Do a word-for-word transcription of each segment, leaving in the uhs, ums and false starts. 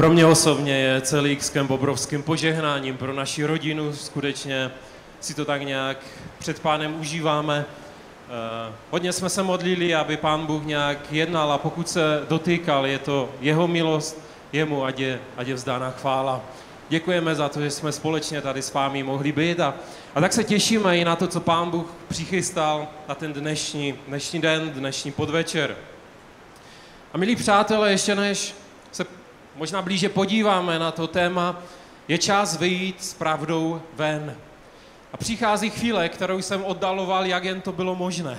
Pro mě osobně je celý XCamp obrovským požehnáním pro naši rodinu, skutečně si to tak nějak před pánem užíváme. Hodně jsme se modlili, aby pán Bůh nějak jednal a pokud se dotýkal, je to jeho milost, jemu ať je, ať je vzdána chvála. Děkujeme za to, že jsme společně tady s vámi mohli být a, a tak se těšíme i na to, co pán Bůh přichystal na ten dnešní, dnešní den, dnešní podvečer. A milí přátelé, ještě než se možná blíže podíváme na to téma, je čas vyjít s pravdou ven. A přichází chvíle, kterou jsem oddaloval, jak jen to bylo možné.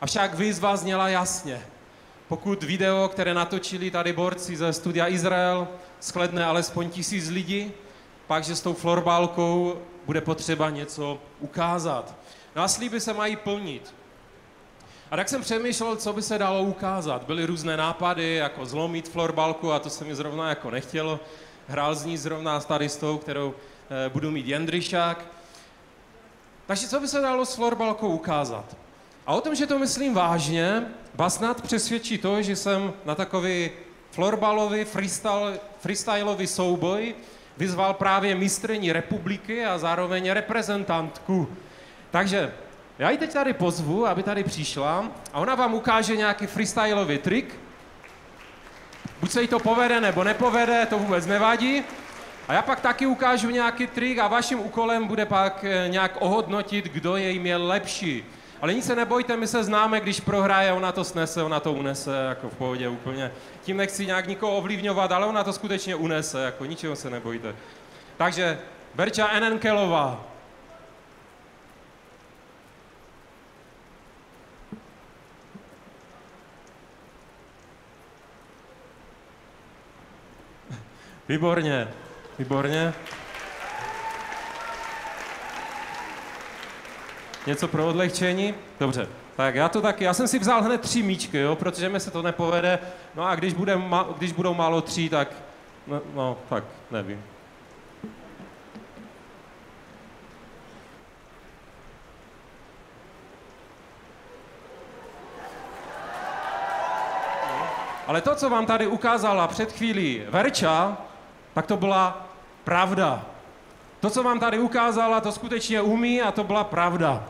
Avšak výzva zněla jasně. Pokud video, které natočili tady borci ze studia Izrael, shledne alespoň tisíc lidí, pak, že s tou florbálkou bude potřeba něco ukázat. No a sliby se mají plnit. A tak jsem přemýšlel, co by se dalo ukázat. Byly různé nápady, jako zlomit florbálku, a to se mi zrovna jako nechtělo. Hrál z ní zrovna tady s tou, kterou e, budu mít Jendryšák. Takže co by se dalo s florbalkou ukázat? A o tom, že to myslím vážně, vás snad přesvědčí to, že jsem na takový florbalový, freestyle, freestylový souboj vyzval právě mistryni republiky a zároveň reprezentantku. Takže já ji teď tady pozvu, aby tady přišla a ona vám ukáže nějaký freestylový trik. Buď se jí to povede, nebo nepovede, to vůbec nevadí. A já pak taky ukážu nějaký trik a vaším úkolem bude pak nějak ohodnotit, kdo jej měl lepší. Ale nic se nebojte, my se známe, když prohraje, ona to snese, ona to unese, jako v pohodě úplně. Tím nechci nějak nikoho ovlivňovat, ale ona to skutečně unese, jako ničeho se nebojte. Takže Berča Enenkelová. Výborně. Výborně. Něco pro odlehčení? Dobře. Tak já to taky, já jsem si vzal hned tři míčky, jo, protože mi se to nepovede. No a když, bude ma, když budou málo tří, tak, no, no tak, nevím. Ale to, co vám tady ukázala před chvílí Verča, tak to byla pravda. To, co vám tady ukázala, to skutečně umí a to byla pravda.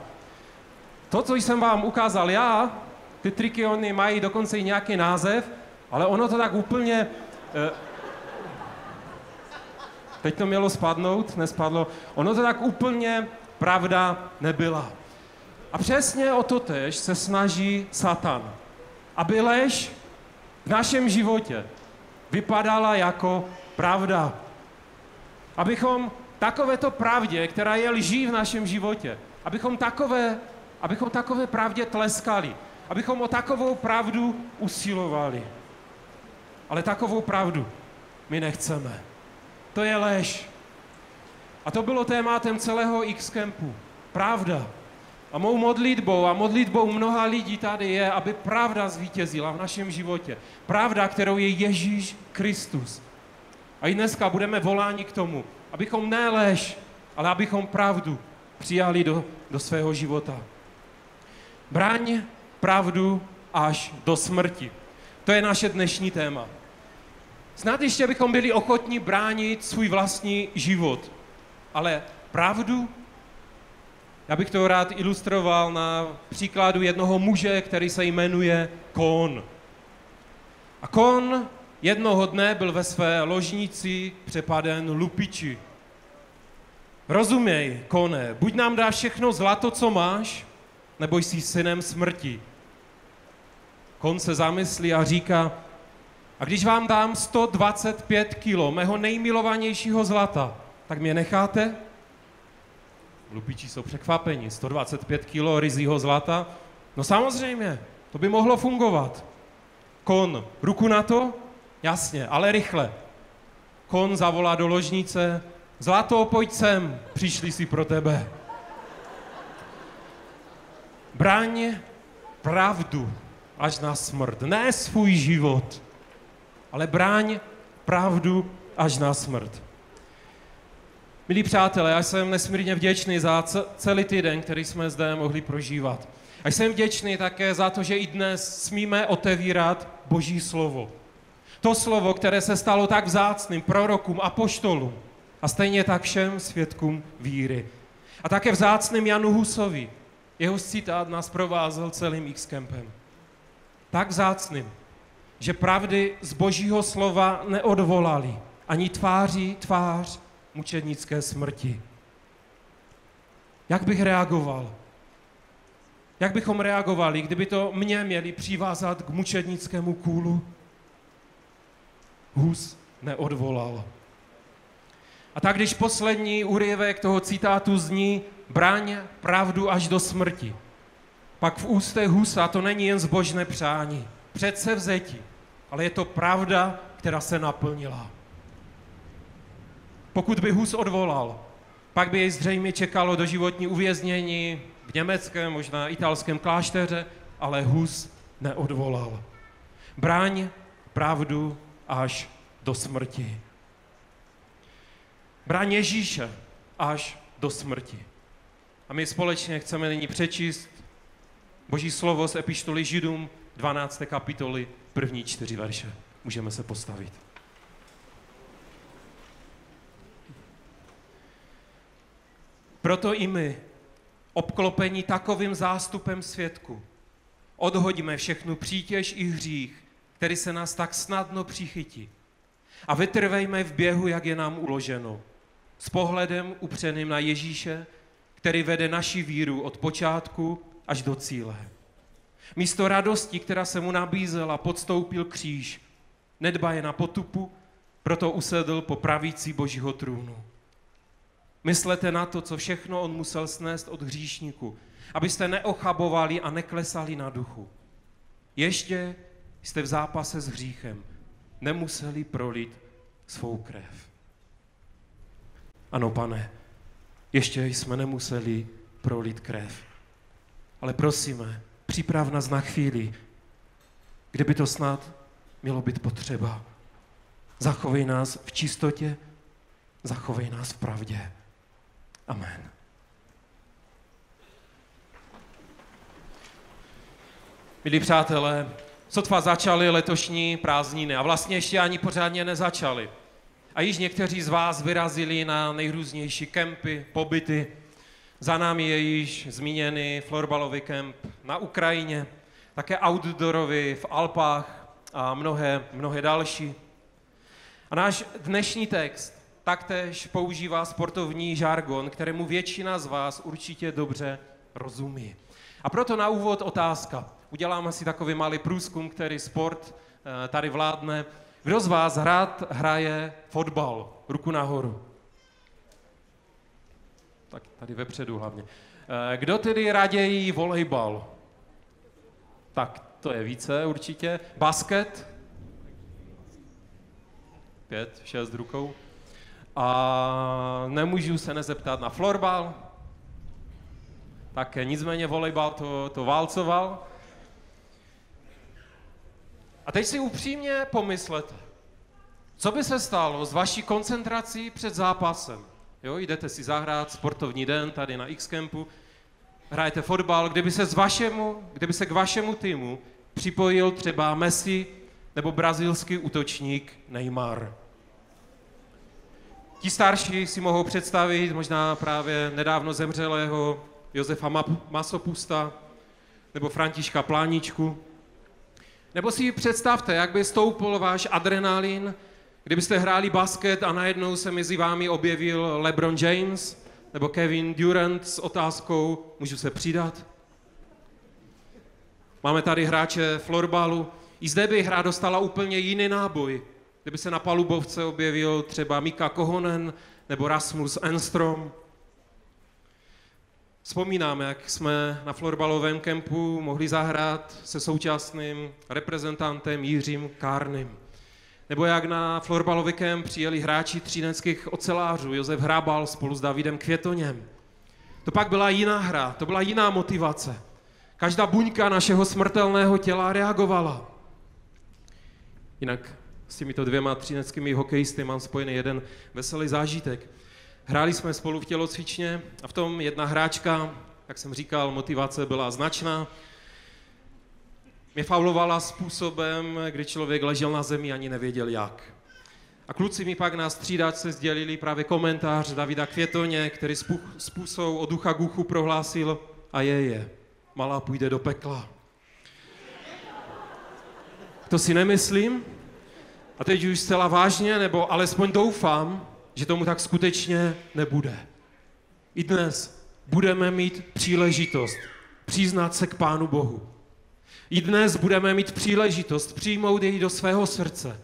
To, co jsem vám ukázal já, ty triky, oni mají dokonce i nějaký název, ale ono to tak úplně... Eh, teď to mělo spadnout, nespadlo. Ono to tak úplně pravda nebyla. A přesně o to též se snaží Satan. Aby lež v našem životě vypadala jako pravda. Abychom takovéto pravdě, která je lží v našem životě, abychom takové, abychom takové pravdě tleskali, abychom o takovou pravdu usilovali. Ale takovou pravdu my nechceme. To je lež. A to bylo tématem celého XCampu. Pravda. A mou modlitbou a modlitbou mnoha lidí tady je, aby pravda zvítězila v našem životě. Pravda, kterou je Ježíš Kristus. A i dneska budeme voláni k tomu, abychom ne lež, ale abychom pravdu přijali do, do svého života. Braň pravdu až do smrti. To je naše dnešní téma. Snad ještě bychom byli ochotní bránit svůj vlastní život. Ale pravdu? Já bych to rád ilustroval na příkladu jednoho muže, který se jmenuje Kón. A Kón jednoho dne byl ve své ložnici přepaden lupiči. Rozuměj, Kone, buď nám dáš všechno zlato, co máš, nebo jsi synem smrti. Kon se zamyslí a říká, a když vám dám sto dvacet pět kilo mého nejmilovanějšího zlata, tak mě necháte? Lupiči jsou překvapeni, sto dvacet pět kilo ryzího zlata? No samozřejmě, to by mohlo fungovat. Kon, ruku na to? Jasně, ale rychle. Kon zavolá do ložnice, zlato, pojď sem, přišli si pro tebe. Braň pravdu až na smrt, ne svůj život, ale braň pravdu až na smrt. Milí přátelé, já jsem nesmírně vděčný za celý týden, který jsme zde mohli prožívat. A jsem vděčný také za to, že i dnes smíme otevírat Boží slovo. To slovo, které se stalo tak vzácným prorokům, apoštolům a stejně tak všem svědkům víry. A také vzácným Janu Husovi, jeho citát nás provázel celým Xcampem. Tak vzácným, že pravdy z Božího slova neodvolali ani tváří tvář mučednické smrti. Jak bych reagoval? Jak bychom reagovali, kdyby to mě měli přivázat k mučednickému kůlu? Hus neodvolal. A tak, když poslední úryvek toho citátu zní braň pravdu až do smrti, pak v ústech Husa to není jen zbožné přání, předsevzetí, ale je to pravda, která se naplnila. Pokud by Hus odvolal, pak by jej zřejmě čekalo doživotní uvěznění v německém, možná italském klášteře, ale Hus neodvolal. Braň pravdu až do smrti. Braň Ježíše až do smrti. A my společně chceme nyní přečíst Boží slovo z epištoly Židům, dvanácté kapitoly, první čtyři verše. Můžeme se postavit. Proto i my, obklopení takovým zástupem svědků, odhoďme všechnu přítěž i hřích, který se nás tak snadno přichytí, a vytrvejme v běhu, jak je nám uloženo, s pohledem upřeným na Ježíše, který vede naši víru od počátku až do cíle. Místo radosti, která se mu nabízela, podstoupil kříž, nedbaje na potupu, proto usedl po pravici Božího trůnu. Myslete na to, co všechno on musel snést od hříšníků, abyste neochabovali a neklesali na duchu. Ještě jste v zápase s hříchem, nemuseli prolit svou krev. Ano, Pane, ještě jsme nemuseli prolit krev. Ale prosíme, připrav nás na chvíli, kdyby to snad mělo být potřeba. Zachovej nás v čistotě, zachovej nás v pravdě. Amen. Milí přátelé, sotva začaly letošní prázdniny a vlastně ještě ani pořádně nezačaly. A již někteří z vás vyrazili na nejrůznější kempy, pobyty. Za námi je již zmíněný florbalový kemp na Ukrajině, také outdoorový v Alpách a mnohé, mnohé další. A náš dnešní text taktéž používá sportovní žargon, kterému většina z vás určitě dobře rozumí. A proto na úvod otázka. Uděláme si takový malý průzkum, který sport tady vládne. Kdo z vás rád hraje fotbal? Ruku nahoru. Tak tady vepředu hlavně. Kdo tedy raději volejbal? Tak to je více určitě. Basket? Pět, šest rukou. A nemůžu se nezeptat na florbal. Také nicméně volejbal to, to válcoval. A teď si upřímně pomyslete, co by se stalo s vaší koncentrací před zápasem. Jo, jdete si zahrát sportovní den tady na Xcampu, hrajete fotbal, kdyby se, z vašemu, kdyby se k vašemu týmu připojil třeba Messi nebo brazilský útočník Neymar. Ti starší si mohou představit možná právě nedávno zemřelého Josefa Masopusta nebo Františka Pláničku. Nebo si představte, jak by stoupil váš adrenalin, kdybyste hráli basket a najednou se mezi vámi objevil LeBron James nebo Kevin Durant s otázkou, můžu se přidat? Máme tady hráče florbalu. I zde by hra dostala úplně jiný náboj, kdyby se na palubovce objevil třeba Mika Kohonen nebo Rasmus Enstrom. Vzpomínám, jak jsme na florbalovém kempu mohli zahrát se současným reprezentantem Jiřím Kárným. Nebo jak na florbalový kemp přijeli hráči třineckých ocelářů, Josef Hrabal spolu s Davidem Květoněm. To pak byla jiná hra, to byla jiná motivace. Každá buňka našeho smrtelného těla reagovala. Jinak s těmito dvěma třineckými hokejisty mám spojený jeden veselý zážitek. Hráli jsme spolu v tělocvičně a v tom jedna hráčka, jak jsem říkal, motivace byla značná. mě faulovala způsobem, kdy člověk ležel na zemi, ani nevěděl jak. A kluci mi pak na střídačce sdělili právě komentář Davida Květoně, který s půsou od ducha k uchu prohlásil: a je je, malá půjde do pekla. To si nemyslím. A teď už zcela vážně, nebo alespoň doufám, že tomu tak skutečně nebude. I dnes budeme mít příležitost přiznat se k Pánu Bohu. I dnes budeme mít příležitost přijmout jej do svého srdce,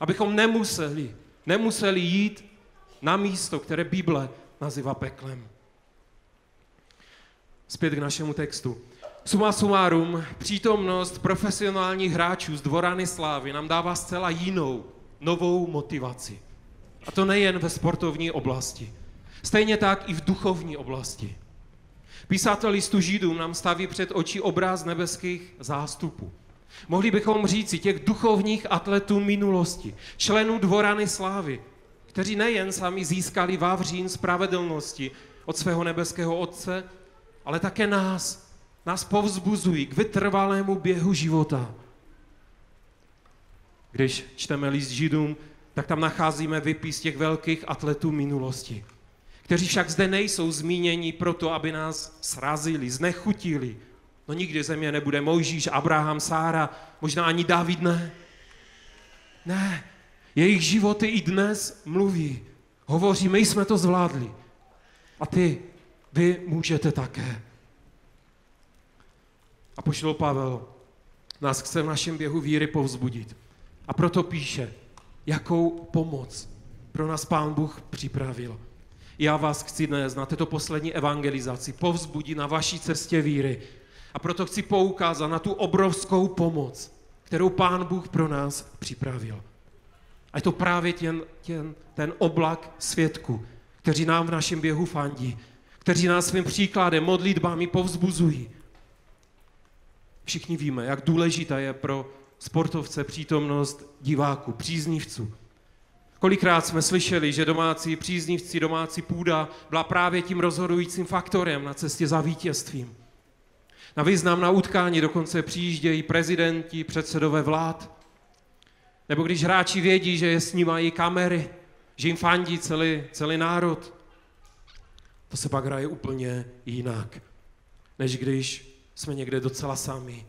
abychom nemuseli, nemuseli jít na místo, které Bible nazývá peklem. Zpět k našemu textu. Suma sumárum, přítomnost profesionálních hráčů z Dvorany Slávy nám dává zcela jinou, novou motivaci. A to nejen ve sportovní oblasti. Stejně tak i v duchovní oblasti. Písatel listu Židům nám staví před oči obraz nebeských zástupů. Mohli bychom říci těch duchovních atletů minulosti, členů Dvorany Slávy, kteří nejen sami získali vavřín spravedlnosti od svého nebeského Otce, ale také nás, nás povzbuzují k vytrvalému běhu života. Když čteme list Židům, tak tam nacházíme výpis těch velkých atletů minulosti, kteří však zde nejsou zmíněni proto, aby nás srazili, znechutili. No nikdy země nebude Mojžíš, Abraham, Sára, možná ani David, ne. Ne, jejich životy i dnes mluví, hovoří, my jsme to zvládli. A ty, vy můžete také. A apoštol Pavel nás chce v našem běhu víry povzbudit. A proto píše, jakou pomoc pro nás Pán Bůh připravil. Já vás chci dnes na této poslední evangelizaci povzbudit na vaší cestě víry. A proto chci poukázat na tu obrovskou pomoc, kterou Pán Bůh pro nás připravil. A je to právě ten, ten, ten oblak svědků, kteří nám v našem běhu fandí, kteří nás svým příkladem, modlitbami povzbuzují. Všichni víme, jak důležitá je pro sportovce přítomnost diváků, příznivců. Kolikrát jsme slyšeli, že domácí příznivci, domácí půda byla právě tím rozhodujícím faktorem na cestě za vítězstvím. Na významná utkání dokonce přijíždějí prezidenti, předsedové vlád. Nebo když hráči vědí, že je snímají kamery, že jim fandí celý, celý národ. To se pak hraje úplně jinak, než když jsme někde docela sami.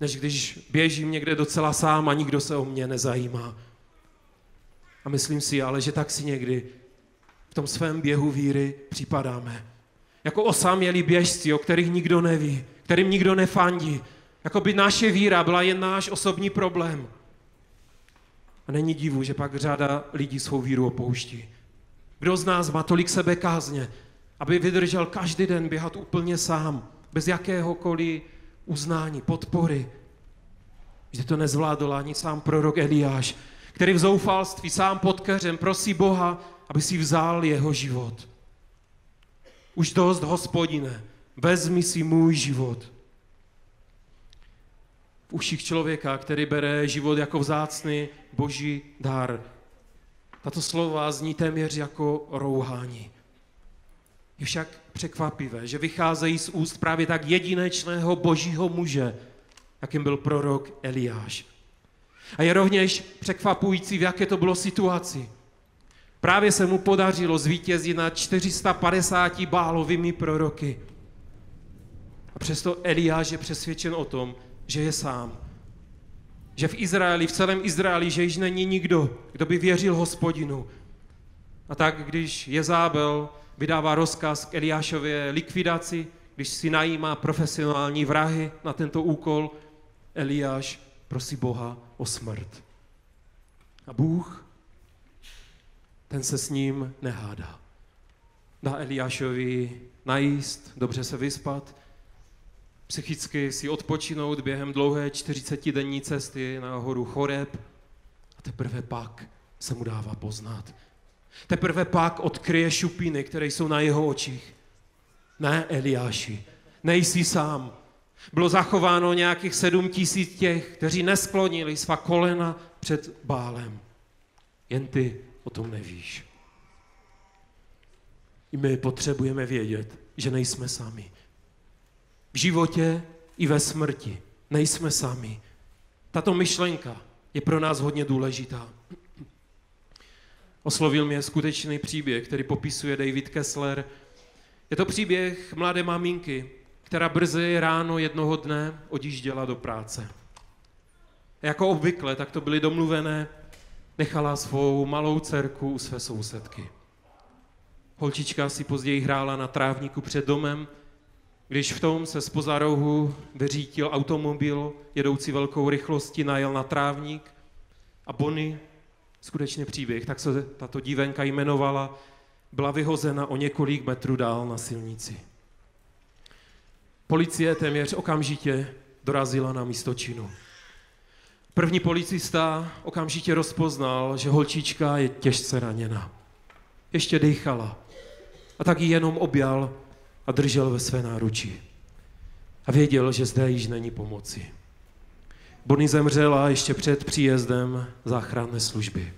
Než když běžím někde docela sám a nikdo se o mě nezajímá. A myslím si ale, že tak si někdy v tom svém běhu víry připadáme. Jako osamělí běžci, o kterých nikdo neví, kterým nikdo nefandí. Jako by naše víra byla jen náš osobní problém. A není divu, že pak řada lidí svou víru opouští. Kdo z nás má tolik sebekázně, aby vydržel každý den běhat úplně sám, bez jakéhokoliv uznání, podpory? Vždyť to nezvládl ani sám prorok Eliáš, který v zoufalství sám pod keřem prosí Boha, aby si vzal jeho život. Už dost, Hospodine, vezmi si můj život. V uších člověka, který bere život jako vzácný boží dar, tato slova zní téměř jako rouhání. Je však překvapivé, že vycházejí z úst právě tak jedinečného božího muže, jakým byl prorok Eliáš. A je rovněž překvapující, v jaké to bylo situaci. Právě se mu podařilo zvítězit nad čtyři sta padesáti Bálovými proroky. A přesto Eliáš je přesvědčen o tom, že je sám. Že v Izraeli, v celém Izraeli, že již není nikdo, kdo by věřil Hospodinu. A tak, když Jezábel vydává rozkaz k Eliášově likvidaci, když si najímá profesionální vrahy na tento úkol, Eliáš prosí Boha o smrt. A Bůh, ten se s ním nehádá. Dá Eliášovi najíst, dobře se vyspat, psychicky si odpočinout během dlouhé čtyřicetidenní cesty na horu Choreb a teprve pak se mu dává poznat. Teprve pak odkryje šupiny, které jsou na jeho očích. Ne, Eliáši, nejsi sám. Bylo zachováno nějakých sedm tisíc těch, kteří nesklonili svá kolena před Bálem. Jen ty o tom nevíš. I my potřebujeme vědět, že nejsme sami. V životě i ve smrti nejsme sami. Tato myšlenka je pro nás hodně důležitá. Oslovil mě skutečný příběh, který popisuje David Kessler. Je to příběh mladé maminky, která brzy ráno jednoho dne odjížděla do práce. Jako obvykle, tak to byly domluvené, nechala svou malou dcerku u své sousedky. Holčička si později hrála na trávníku před domem, když v tom se spoza rohu vyřítil automobil, jedoucí velkou rychlostí, najel na trávník a Bonnie, skutečný příběh, tak se tato dívenka jmenovala, byla vyhozena o několik metrů dál na silnici. Policie téměř okamžitě dorazila na místo činu. První policista okamžitě rozpoznal, že holčička je těžce raněna. Ještě dýchala a tak ji jenom objal a držel ve své náruči. A věděl, že zde již není pomoci. Bonnie zemřela ještě před příjezdem záchranné služby.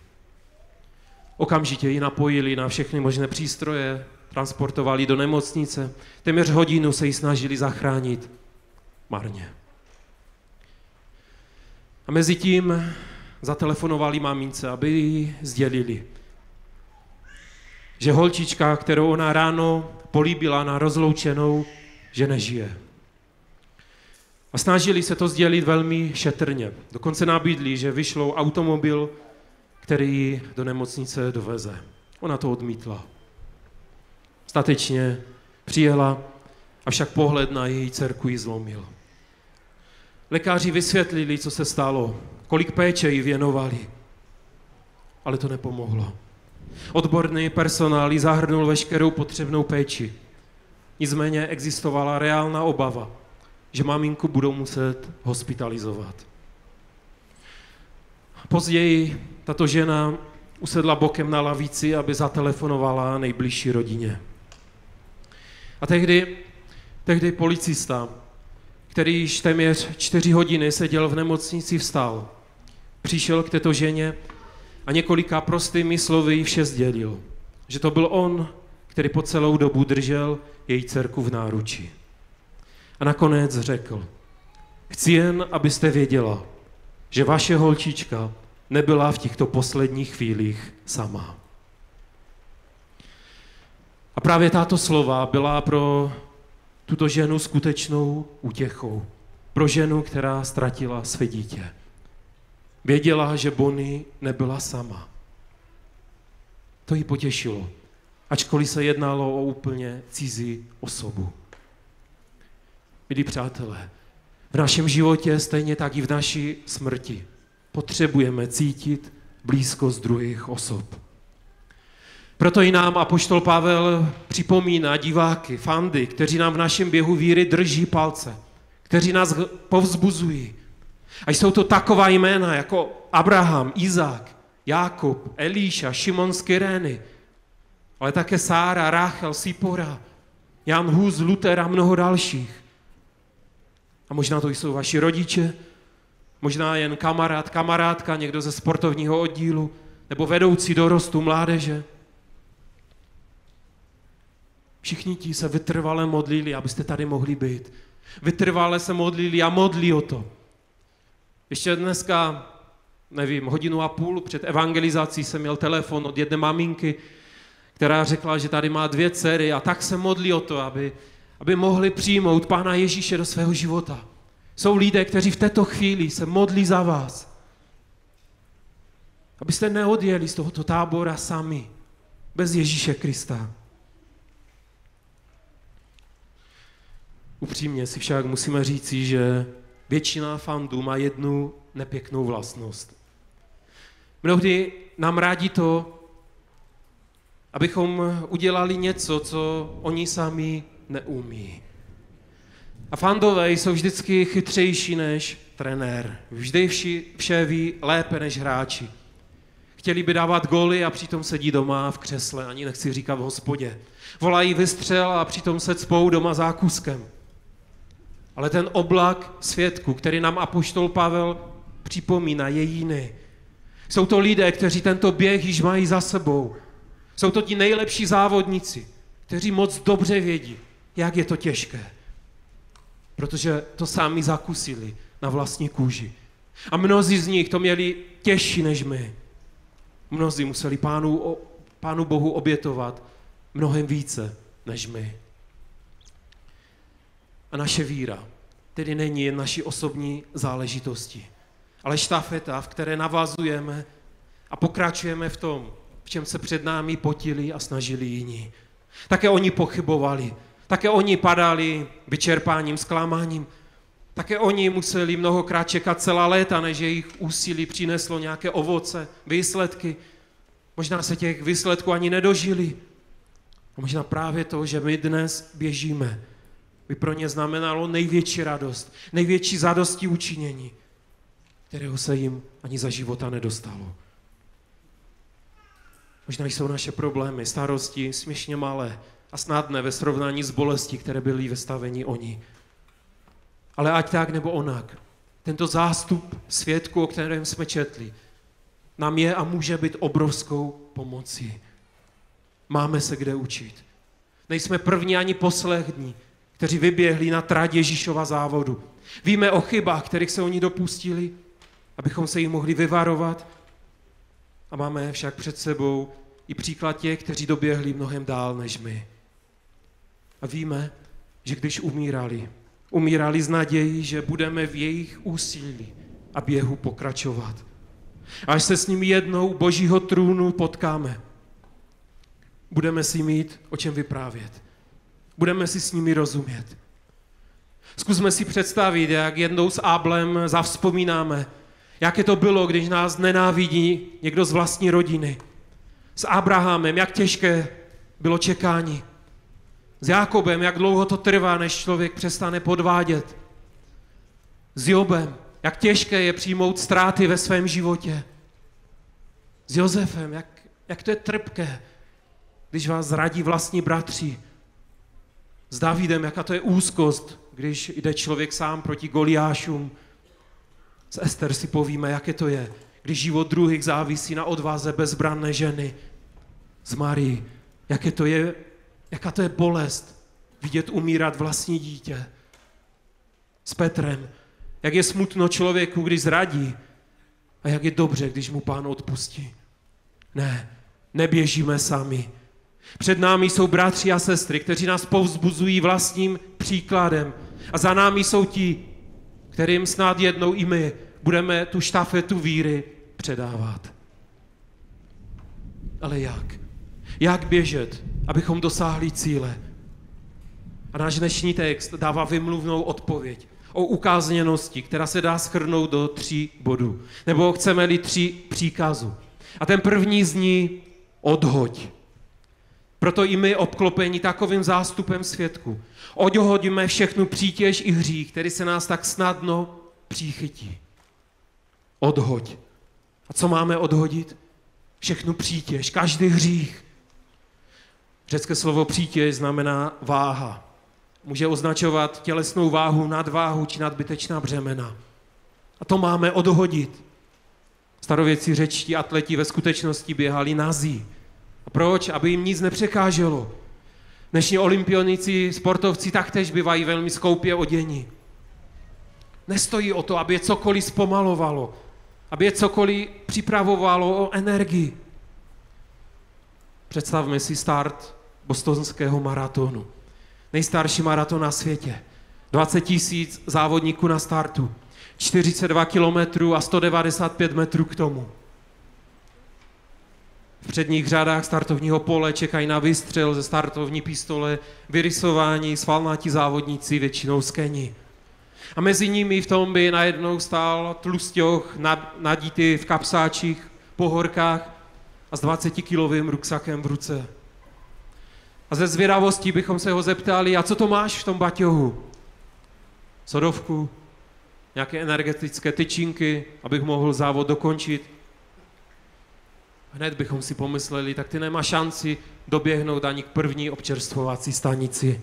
Okamžitě ji napojili na všechny možné přístroje, transportovali do nemocnice, téměř hodinu se ji snažili zachránit marně. A mezi tím zatelefonovali mamince, aby jí sdělili, že holčička, kterou ona ráno políbila na rozloučenou, že nežije. A snažili se to sdělit velmi šetrně. Dokonce nabídli, že vyšlou automobil, který ji do nemocnice doveze. Ona to odmítla. Statečně přijela, avšak pohled na její dcerku ji zlomil. Lékaři vysvětlili, co se stalo, kolik péče jí věnovali, ale to nepomohlo. Odborný personál zahrnul veškerou potřebnou péči. Nicméně existovala reálná obava, že maminku budou muset hospitalizovat. Později tato žena usedla bokem na lavici, aby zatelefonovala nejbližší rodině. A tehdy, tehdy policista, který již téměř čtyři hodiny seděl v nemocnici, vstal. Přišel k této ženě a několika prostými slovy ji vše sdělil, že to byl on, který po celou dobu držel její dcerku v náruči. A nakonec řekl, chci jen, abyste věděla, že vaše holčička nebyla v těchto posledních chvílích sama. A právě tato slova byla pro tuto ženu skutečnou útěchou. Pro ženu, která ztratila své dítě. Věděla, že Bonnie nebyla sama. To ji potěšilo, ačkoliv se jednalo o úplně cizí osobu. Milí přátelé, v našem životě, stejně tak i v naší smrti, potřebujeme cítit blízkost druhých osob. Proto i nám apoštol Pavel připomíná diváky, fandy, kteří nám v našem běhu víry drží palce, kteří nás povzbuzují. A jsou to taková jména jako Abraham, Izák, Jákob, Elíša, Šimon z Kyrény, ale také Sára, Rachel, Sipora, Jan Hus, Luther a mnoho dalších. A možná to jsou vaši rodiče, možná jen kamarád, kamarádka, někdo ze sportovního oddílu nebo vedoucí dorostu mládeže. Všichni ti se vytrvale modlili, abyste tady mohli být. Vytrvale se modlili a modlí o to. Ještě dneska, nevím, hodinu a půl před evangelizací jsem měl telefon od jedné maminky, která řekla, že tady má dvě dcery a tak se modlí o to, aby, aby mohli přijmout Pána Ježíše do svého života. Jsou lidé, kteří v této chvíli se modlí za vás. Abyste neodjeli z tohoto tábora sami, bez Ježíše Krista. Upřímně si však musíme říci, že většina fandů má jednu nepěknou vlastnost. Mnohdy nám rádí to, abychom udělali něco, co oni sami neumí. A fandové jsou vždycky chytřejší než trenér. Vždy vše ví lépe než hráči. Chtěli by dávat góly a přitom sedí doma v křesle, ani nechci říkat v hospodě. Volají vystřel a přitom se cpou doma zákuskem. Ale ten oblak svědků, který nám apoštol Pavel připomíná, je jiný. Jsou to lidé, kteří tento běh již mají za sebou. Jsou to ti nejlepší závodníci, kteří moc dobře vědí, jak je to těžké. Protože to sami zakusili na vlastní kůži. A mnozí z nich to měli těžší než my. Mnozí museli pánu, pánu Bohu obětovat mnohem více než my. A naše víra tedy není jen naší osobní záležitosti, ale štafeta, v které navazujeme a pokračujeme v tom, v čem se před námi potili a snažili jiní. Také oni pochybovali, také oni padali vyčerpáním, zklamáním, také oni museli mnohokrát čekat celá léta, než jejich úsilí přineslo nějaké ovoce, výsledky. Možná se těch výsledků ani nedožili. A možná právě to, že my dnes běžíme, by pro ně znamenalo největší radost, největší zadosti učinění, kterého se jim ani za života nedostalo. Možná jsou naše problémy, starosti směšně malé a snadné ve srovnání s bolestí, které byly vystaveni oni. Ale ať tak nebo onak, tento zástup svědků, o kterém jsme četli, nám je a může být obrovskou pomocí. Máme se kde učit. Nejsme první ani poslední, kteří vyběhli na trať Ježíšova závodu. Víme o chybách, kterých se oni dopustili, abychom se jich mohli vyvarovat. A máme však před sebou i příklad těch, kteří doběhli mnohem dál než my. A víme, že když umírali, umírali s nadějí, že budeme v jejich úsilí a běhu pokračovat. Až se s nimi jednou u Božího trůnu potkáme, budeme si mít o čem vyprávět. Budeme si s nimi rozumět. Zkusme si představit, jak jednou s Áblem zavzpomínáme, jaké to bylo, když nás nenávidí někdo z vlastní rodiny. S Abrahamem, jak těžké bylo čekání. S Jákobem, jak dlouho to trvá, než člověk přestane podvádět. S Jobem, jak těžké je přijmout ztráty ve svém životě. S Josefem, jak, jak to je trpké, když vás zradí vlastní bratři. S Davidem, jaká to je úzkost, když jde člověk sám proti Goliášům. S Ester si povíme, jaké to je, když život druhých závisí na odvaze bezbranné ženy. S Marií, jaké to je, jaká to je bolest vidět umírat vlastní dítě. S Petrem, jak je smutno člověku, když zradí, a jak je dobře, když mu Pán odpustí. Ne, neběžíme sami. Před námi jsou bratři a sestry, kteří nás povzbuzují vlastním příkladem. A za námi jsou ti, kterým snad jednou i my budeme tu štafetu víry předávat. Ale jak? Jak běžet, abychom dosáhli cíle? A náš dnešní text dává vymluvnou odpověď o ukázněnosti, která se dá shrnout do tří bodů. Nebo chceme-li tři příkazu. A ten první zní odhoď. Proto i my obklopení takovým zástupem svědků odhodíme všechnu přítěž i hřích, který se nás tak snadno přichytí. Odhoď. A co máme odhodit? Všechnu přítěž, každý hřích. Řecké slovo přítěž znamená váha. Může označovat tělesnou váhu, nadváhu či nadbytečná břemena. A to máme odhodit. Starověcí řečtí atleti ve skutečnosti běhali nazí. A proč? Aby jim nic nepřekáželo. Dnešní olympionici, sportovci taktéž bývají velmi skoupě oděni. Nestojí o to, aby je cokoliv zpomalovalo, aby je cokoliv připravovalo o energii. Představme si start bostonského maratonu. Nejstarší maraton na světě. dvacet tisíc závodníků na startu. čtyřicet dva kilometrů a sto devadesát pět metrů k tomu. V předních řádách startovního pole čekají na výstřel ze startovní pistole, vyrysování, svalnatí závodníci, většinou z Keni. A mezi nimi v tom by najednou stál tlusťoch nadítý v kapsáčích, pohorkách a s dvacetikilovým ruksakem v ruce. A ze zvědavosti bychom se ho zeptali, a co to máš v tom baťohu? Sodovku, nějaké energetické tyčinky, abych mohl závod dokončit. Hned bychom si pomysleli, tak ty nemá šanci doběhnout ani k první občerstvovací stanici.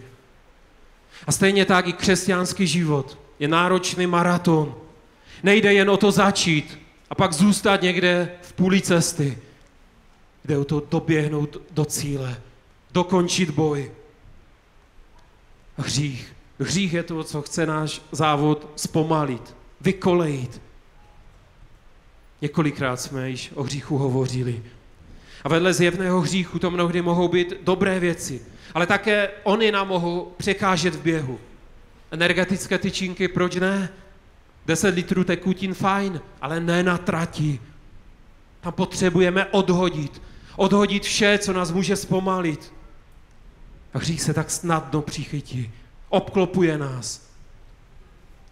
A stejně tak i křesťanský život je náročný maraton. Nejde jen o to začít a pak zůstat někde v půli cesty. Jde o to doběhnout do cíle, dokončit boj. Hřích. Hřích je to, co chce náš závod zpomalit, vykolejit. Několikrát jsme již o hříchu hovořili. A vedle zjevného hříchu to mnohdy mohou být dobré věci, ale také oni nám mohou překážet v běhu. Energetické tyčinky, proč ne? deset litrů tekutin, fajn, ale ne na trati. Tam potřebujeme odhodit. Odhodit vše, co nás může zpomalit. A hřích se tak snadno přichytí. Obklopuje nás.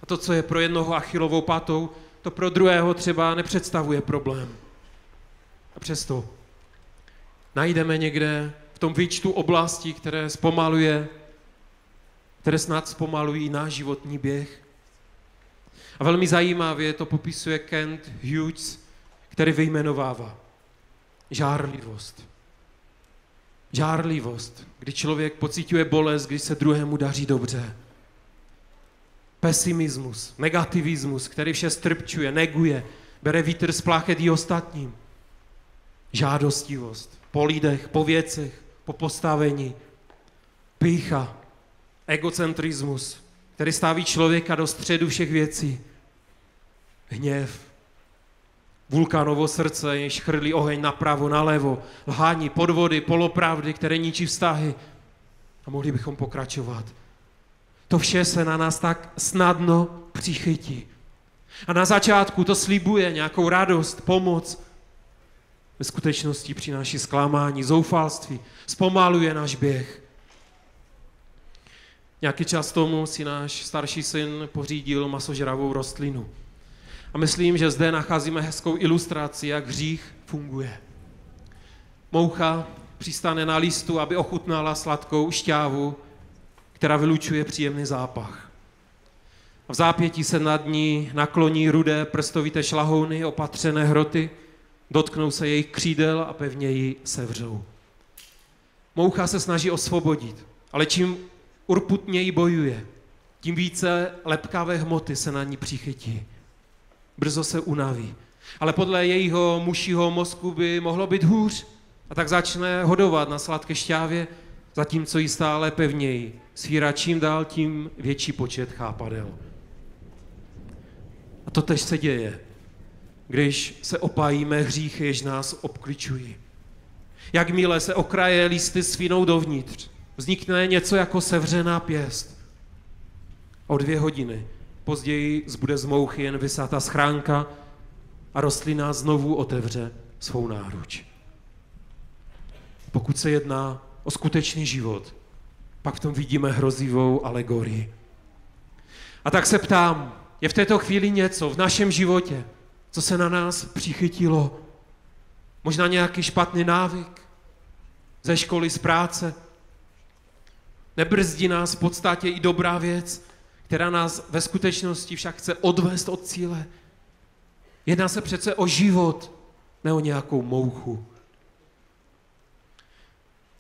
A to, co je pro jednoho achilovou patou, to pro druhého třeba nepředstavuje problém. A přesto najdeme někde v tom výčtu oblasti, které zpomaluje, které snad zpomalují náš životní běh. A velmi zajímavě to popisuje Kent Hughes, který vyjmenovává žárlivost. Žárlivost, kdy člověk pociťuje bolest, když se druhému daří dobře. Pesimismus, negativismus, který vše strpčuje, neguje, bere vítr z plachet i ostatním. Žádostivost po lidech, po věcech, po postavení. Pýcha, egocentrismus, který staví člověka do středu všech věcí. Hněv, vulkanovo srdce, jež chrlí oheň napravo, nalevo. Lhání, podvody, polopravdy, které ničí vztahy. A mohli bychom pokračovat. To vše se na nás tak snadno přichytí. A na začátku to slibuje nějakou radost, pomoc. Ve skutečnosti přináší zklamání, zoufalství, zpomaluje náš běh. Nějaký čas tomu si náš starší syn pořídil masožravou rostlinu. A myslím, že zde nacházíme hezkou ilustraci, jak hřích funguje. Moucha přistane na listu, aby ochutnala sladkou šťávu, která vylučuje příjemný zápach. A v zápětí se nad ní nakloní rudé prstovité šlahouny, opatřené hroty, dotknou se jejich křídel a pevně ji sevřou. Moucha se snaží osvobodit, ale čím urputněji bojuje, tím více lepkavé hmoty se na ní přichytí. Brzo se unaví. Ale podle jejího mušího mozku by mohlo být hůř a tak začne hodovat na sladké šťávě, zatímco ji stále pevněji svírá čím dál, tím větší počet chápadel. A to tež se děje, když se opájíme hříchy, jež nás obkličují. Jakmile se okraje listy svinou dovnitř, vznikne něco jako sevřená pěst. O dvě hodiny později zbude z mouchy jen vysátá schránka a rostlina znovu otevře svou náruč. Pokud se jedná o skutečný život, pak v tom vidíme hrozivou alegorii. A tak se ptám, je v této chvíli něco v našem životě, co se na nás přichytilo? Možná nějaký špatný návyk ze školy, z práce? Nebrzdí nás v podstatě i dobrá věc, která nás ve skutečnosti však chce odvést od cíle? Jedná se přece o život, ne o nějakou mouchu.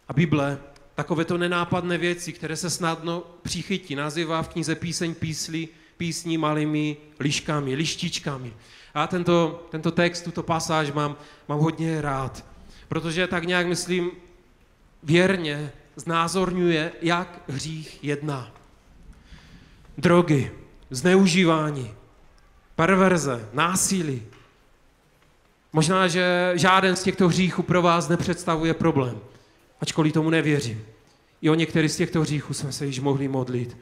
A Bible takovéto nenápadné věci, které se snadno přichytí, nazývá v knize Píseň píslí, písní malými liškami, lištičkami. A tento, tento text, tuto pasáž mám, mám hodně rád, protože tak nějak, myslím, věrně znázorňuje, jak hřích jedná. Drogy, zneužívání, perverze, násilí. Možná, že žádný z těchto hříchů pro vás nepředstavuje problém, ačkoliv tomu nevěřím. I o některých z těchto hříchů jsme se již mohli modlit.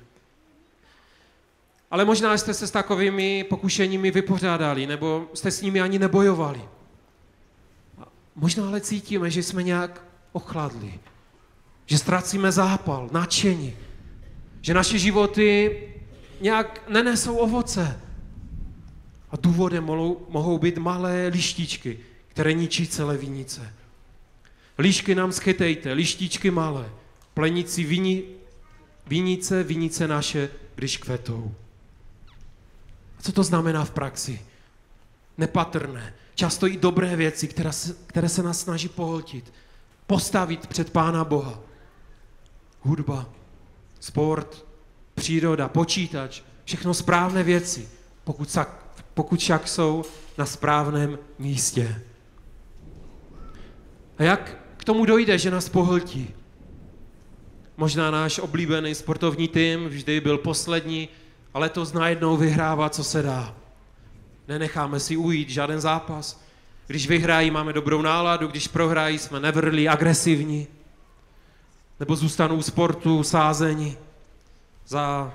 Ale možná jste se s takovými pokušeními vypořádali, nebo jste s nimi ani nebojovali. Možná ale cítíme, že jsme nějak ochladli, že ztrácíme zápal, nadšení, že naše životy nějak nenesou ovoce. A důvodem mohou být malé lištičky, které ničí celé vinice. Líšky nám schytejte, lištičky malé, plenici vini, vinice, vinice naše, když kvetou. A co to znamená v praxi? Nepatrné, často i dobré věci, které se, které se nás snaží pohltit, postavit před Pána Boha. Hudba, sport, příroda, počítač, všechno správné věci, pokud, sa, pokud však jsou na správném místě. A jak k tomu dojde, že nás pohltí? Možná náš oblíbený sportovní tým vždy byl poslední, ale to najednou vyhrává, co se dá. nenecháme si ujít žádný zápas. Když vyhrají, máme dobrou náladu, když prohrají, jsme nevrlí, agresivní. Nebo zůstanou u sportu, sázení. Za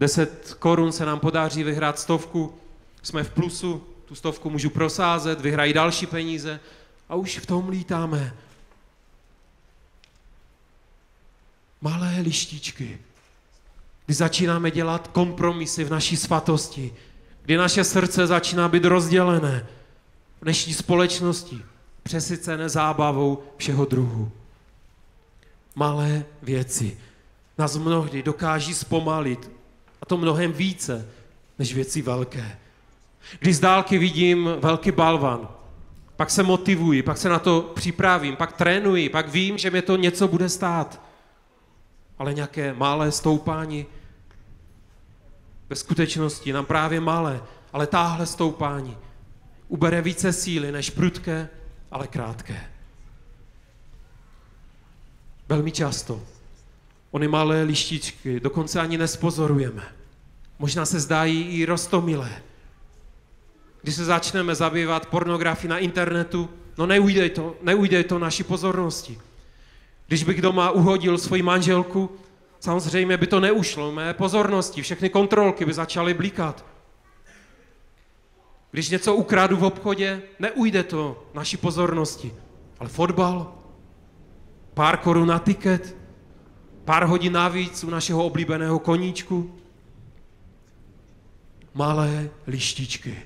deset korun se nám podaří vyhrát stovku, jsme v plusu, tu stovku můžu prosázet, vyhrají další peníze a už v tom lítáme. Malé lištičky, kdy začínáme dělat kompromisy v naší svatosti, kdy naše srdce začíná být rozdělené v dnešní společnosti, přesycené zábavou všeho druhu. Malé věci nás mnohdy dokáží zpomalit, a to mnohem více než věci velké. Když z dálky vidím velký balvan, pak se motivuji, pak se na to připravím, pak trénuji, pak vím, že mě to něco bude stát. Ale nějaké malé stoupání ve skutečnosti nám právě malé, ale táhle stoupání ubere více síly než prudké, ale krátké. Velmi často ony malé lištičky dokonce ani nespozorujeme. Možná se zdají i roztomilé. Když se začneme zabývat pornografií na internetu, no neujde to, neujde to naší pozornosti. Když bych doma uhodil svoji manželku, samozřejmě by to neušlo mé pozornosti, všechny kontrolky by začaly blikat. Když něco ukradu v obchodě, neujde to naší pozornosti. Ale fotbal, pár korun na tiket, pár hodin navíc u našeho oblíbeného koníčku. Malé lištičky.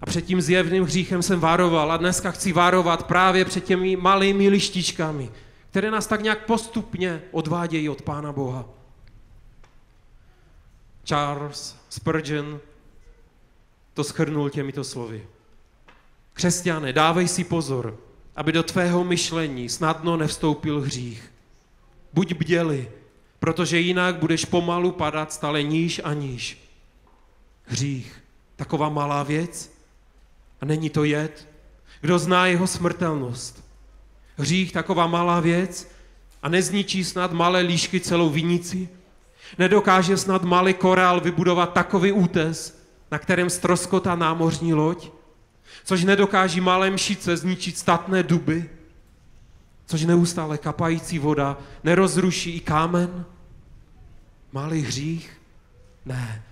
A před tím zjevným hříchem jsem varoval a dneska chci varovat právě před těmi malými lištičkami, které nás tak nějak postupně odvádějí od Pána Boha. Charles Spurgeon to shrnul těmito slovy. Křesťané, dávej si pozor, aby do tvého myšlení snadno nevstoupil hřích. Buď bděli, protože jinak budeš pomalu padat stále níž a níž. Hřích, taková malá věc, a není to jed, kdo zná jeho smrtelnost. Hřích, taková malá věc, a nezničí snad malé líšky celou vinici? Nedokáže snad malý korál vybudovat takový útes, na kterém stroskotá námořní loď? Což nedokáží malé mšice zničit statné duby? Což neustále kapající voda nerozruší i kámen? Malý hřích? Ne.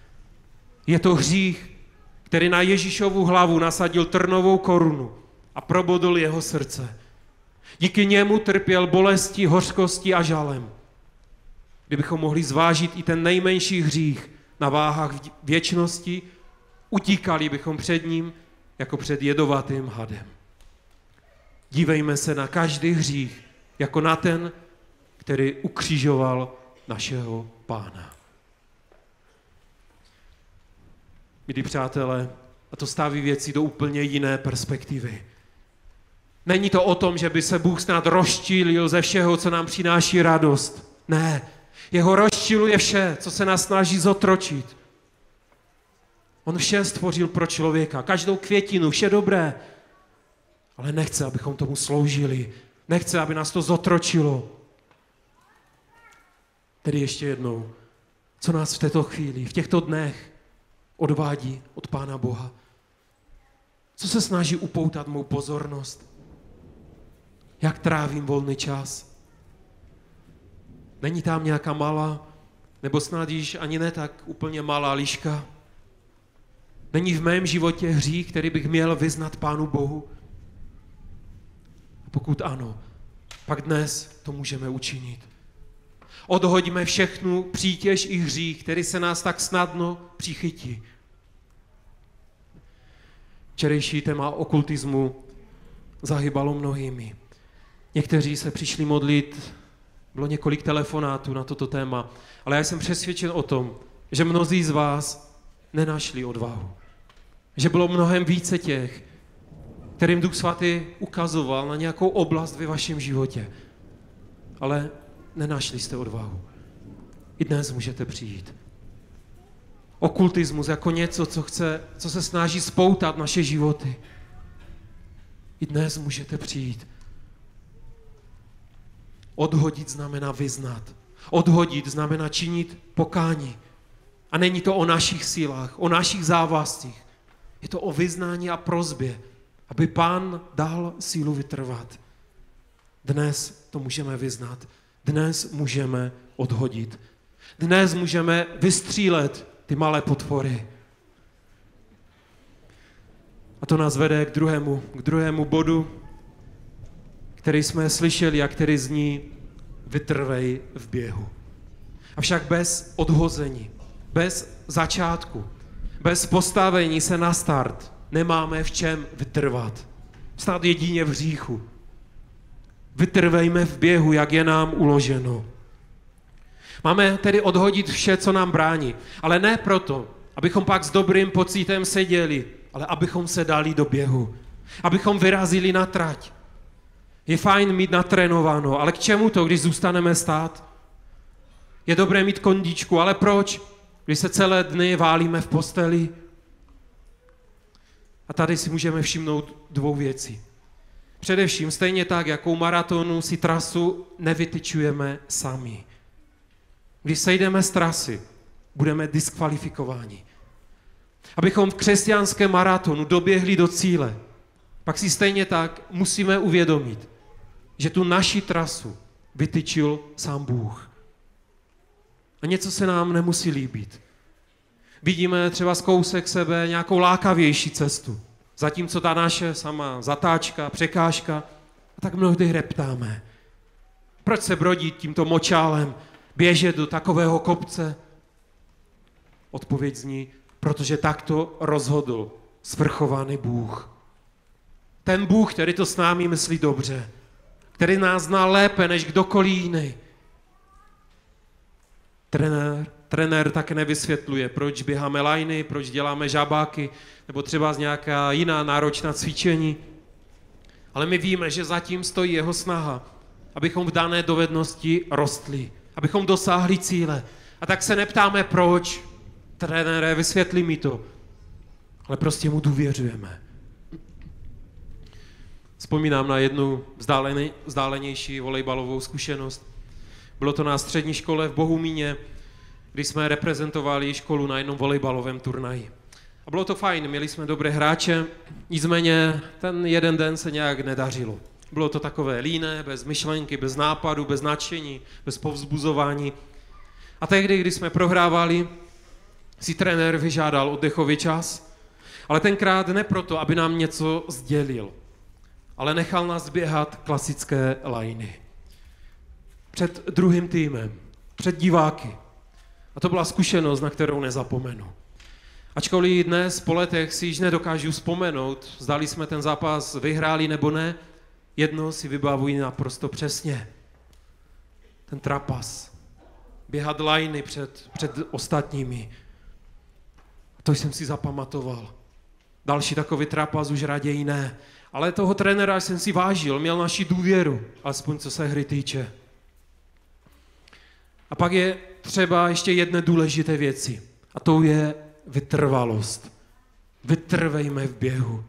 Je to hřích, který na Ježíšovu hlavu nasadil trnovou korunu a probodl jeho srdce. Díky němu trpěl bolesti, hořkosti a žalem. Kdybychom mohli zvážit i ten nejmenší hřích na váhách věčnosti, utíkali bychom před ním jako před jedovatým hadem. Dívejme se na každý hřích jako na ten, který ukřižoval našeho Pána. Milí přátelé, a to staví věci do úplně jiné perspektivy. Není to o tom, že by se Bůh snad rozčílil ze všeho, co nám přináší radost. Ne, jeho rozčíluje vše, co se nás snaží zotročit. On vše stvořil pro člověka, každou květinu, vše dobré. Ale nechce, abychom tomu sloužili. Nechce, aby nás to zotročilo. Tedy ještě jednou, co nás v této chvíli, v těchto dnech odvádí od Pána Boha? Co se snaží upoutat mou pozornost? Jak trávím volný čas? Není tam nějaká malá, nebo snad již ani ne tak úplně malá liška? Není v mém životě hřích, který bych měl vyznat Pánu Bohu? Pokud ano, pak dnes to můžeme učinit. Odhoďme všechnu přítěž i hřích, který se nás tak snadno přichytí. Včerejší téma okultismu zahybalo mnohými. Někteří se přišli modlit, bylo několik telefonátů na toto téma, ale já jsem přesvědčen o tom, že mnozí z vás nenašli odvahu. Že bylo mnohem více těch, kterým Duch Svatý ukazoval na nějakou oblast ve vašem životě. Ale nenašli jste odvahu. I dnes můžete přijít. Okultismus jako něco, co, chce, co se snaží spoutat naše životy. I dnes můžete přijít. Odhodit znamená vyznat. Odhodit znamená činit pokání. A není to o našich sílách, o našich závazcích. Je to o vyznání a prosbě, aby Pán dal sílu vytrvat. Dnes to můžeme vyznat. Dnes můžeme odhodit. Dnes můžeme vystřílet ty malé potvory. A to nás vede k druhému, k druhému bodu, který jsme slyšeli a který zní vytrvej v běhu. Avšak bez odhození, bez začátku, bez postavení se na start nemáme v čem vytrvat. Snad jedině v hříchu. Vytrvejme v běhu, jak je nám uloženo. Máme tedy odhodit vše, co nám brání, ale ne proto, abychom pak s dobrým pocitem seděli, ale abychom se dali do běhu, abychom vyrazili na trať. Je fajn mít natrénováno, ale k čemu to, když zůstaneme stát? Je dobré mít kondičku, ale proč, když se celé dny válíme v posteli? A tady si můžeme všimnout dvou věcí. Především stejně tak, jako u maratonu si trasu nevytyčujeme sami. Když sejdeme z trasy, budeme diskvalifikováni. Abychom v křesťanském maratonu doběhli do cíle, pak si stejně tak musíme uvědomit, že tu naši trasu vytyčil sám Bůh. A něco se nám nemusí líbit. Vidíme třeba z kousek sebe nějakou lákavější cestu, zatímco ta naše sama zatáčka, překážka, a tak mnohdy reptáme. Proč se brodit tímto močálem, běžet do takového kopce? Odpověď zní, protože takto rozhodl svrchovaný Bůh. Ten Bůh, který to s námi myslí dobře, který nás zná lépe než kdokoliv jiný. Trenér, trenér také nevysvětluje, proč běháme lajny, proč děláme žabáky, nebo třeba z nějaká jiná náročná cvičení. Ale my víme, že zatím stojí jeho snaha, abychom v dané dovednosti rostli, abychom dosáhli cíle. A tak se neptáme, proč, trenére, vysvětli mi to, ale prostě mu důvěřujeme. Vzpomínám na jednu vzdálený, vzdálenější volejbalovou zkušenost. Bylo to na střední škole v Bohumíně, kdy jsme reprezentovali školu na jednom volejbalovém turnaji. A bylo to fajn, měli jsme dobré hráče, nicméně ten jeden den se nějak nedařilo. Bylo to takové líné, bez myšlenky, bez nápadu, bez nadšení, bez povzbuzování. A tehdy, když jsme prohrávali, si trenér vyžádal oddechový čas, ale tenkrát ne proto, aby nám něco sdělil, ale nechal nás běhat klasické lajny. Před druhým týmem, před diváky. A to byla zkušenost, na kterou nezapomenu. Ačkoliv dnes po letech si již nedokážu vzpomenout, zdali jsme ten zápas vyhráli nebo ne, jedno si vybavují naprosto přesně. Ten trapas. Běhat lajny před, před ostatními. A to jsem si zapamatoval. Další takový trapas už raději ne. Ale toho trenéra jsem si vážil, měl naši důvěru, aspoň co se hry týče. A pak je třeba ještě jedné důležité věci, a to je vytrvalost. Vytrvejme v běhu.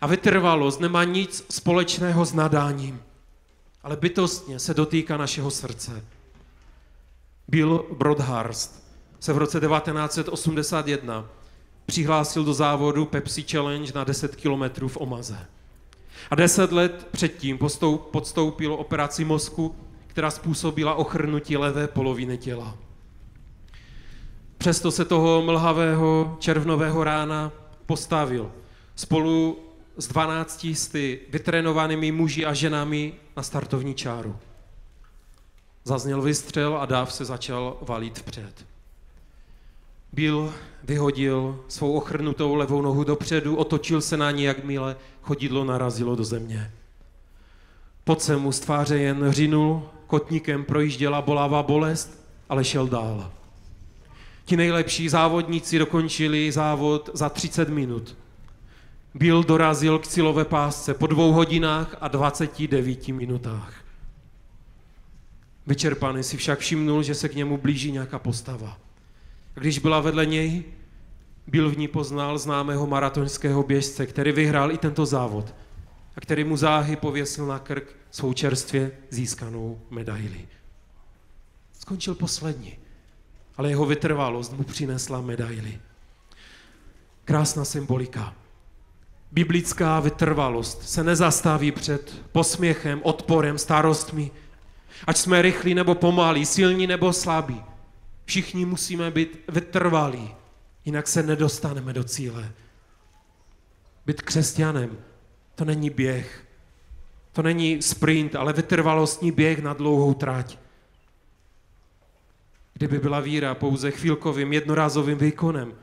A vytrvalost nemá nic společného s nadáním, ale bytostně se dotýká našeho srdce. Bill Brodhart se v roce devatenáct set osmdesát jedna přihlásil do závodu Pepsi Challenge na deset kilometrů v Omaze. A deset let předtím podstoupil operaci mozku, která způsobila ochrnutí levé poloviny těla. Přesto se toho mlhavého červnového rána postavil spolu s dvanácti sty vytrénovanými muži a ženami na startovní čáru. Zazněl vystřel a dáv se začal valit vpřed. Bill vyhodil svou ochrnutou levou nohu dopředu, otočil se na ní, jakmile chodidlo narazilo do země. Pot se mu z tváře jen řinul, kotníkem projížděla bolavá bolest, ale šel dál. Ti nejlepší závodníci dokončili závod za třicet minut. Bill dorazil k cílové pásce po dvou hodinách a dvaceti devíti minutách. Vyčerpaný si však všimnul, že se k němu blíží nějaká postava. Když byla vedle něj, Bill v ní poznal známého maratonského běžce, který vyhrál i tento závod a který mu záhy pověsil na krk svou čerstvě získanou medaili. Skončil poslední, ale jeho vytrvalost mu přinesla medaili. Krásná symbolika. Biblická vytrvalost se nezastaví před posměchem, odporem, starostmi. Ať jsme rychlí nebo pomalí, silní nebo slabí. Všichni musíme být vytrvalí, jinak se nedostaneme do cíle. Být křesťanem, to není běh, to není sprint, ale vytrvalostní běh na dlouhou trať. Kdyby byla víra pouze chvílkovým, jednorázovým výkonem,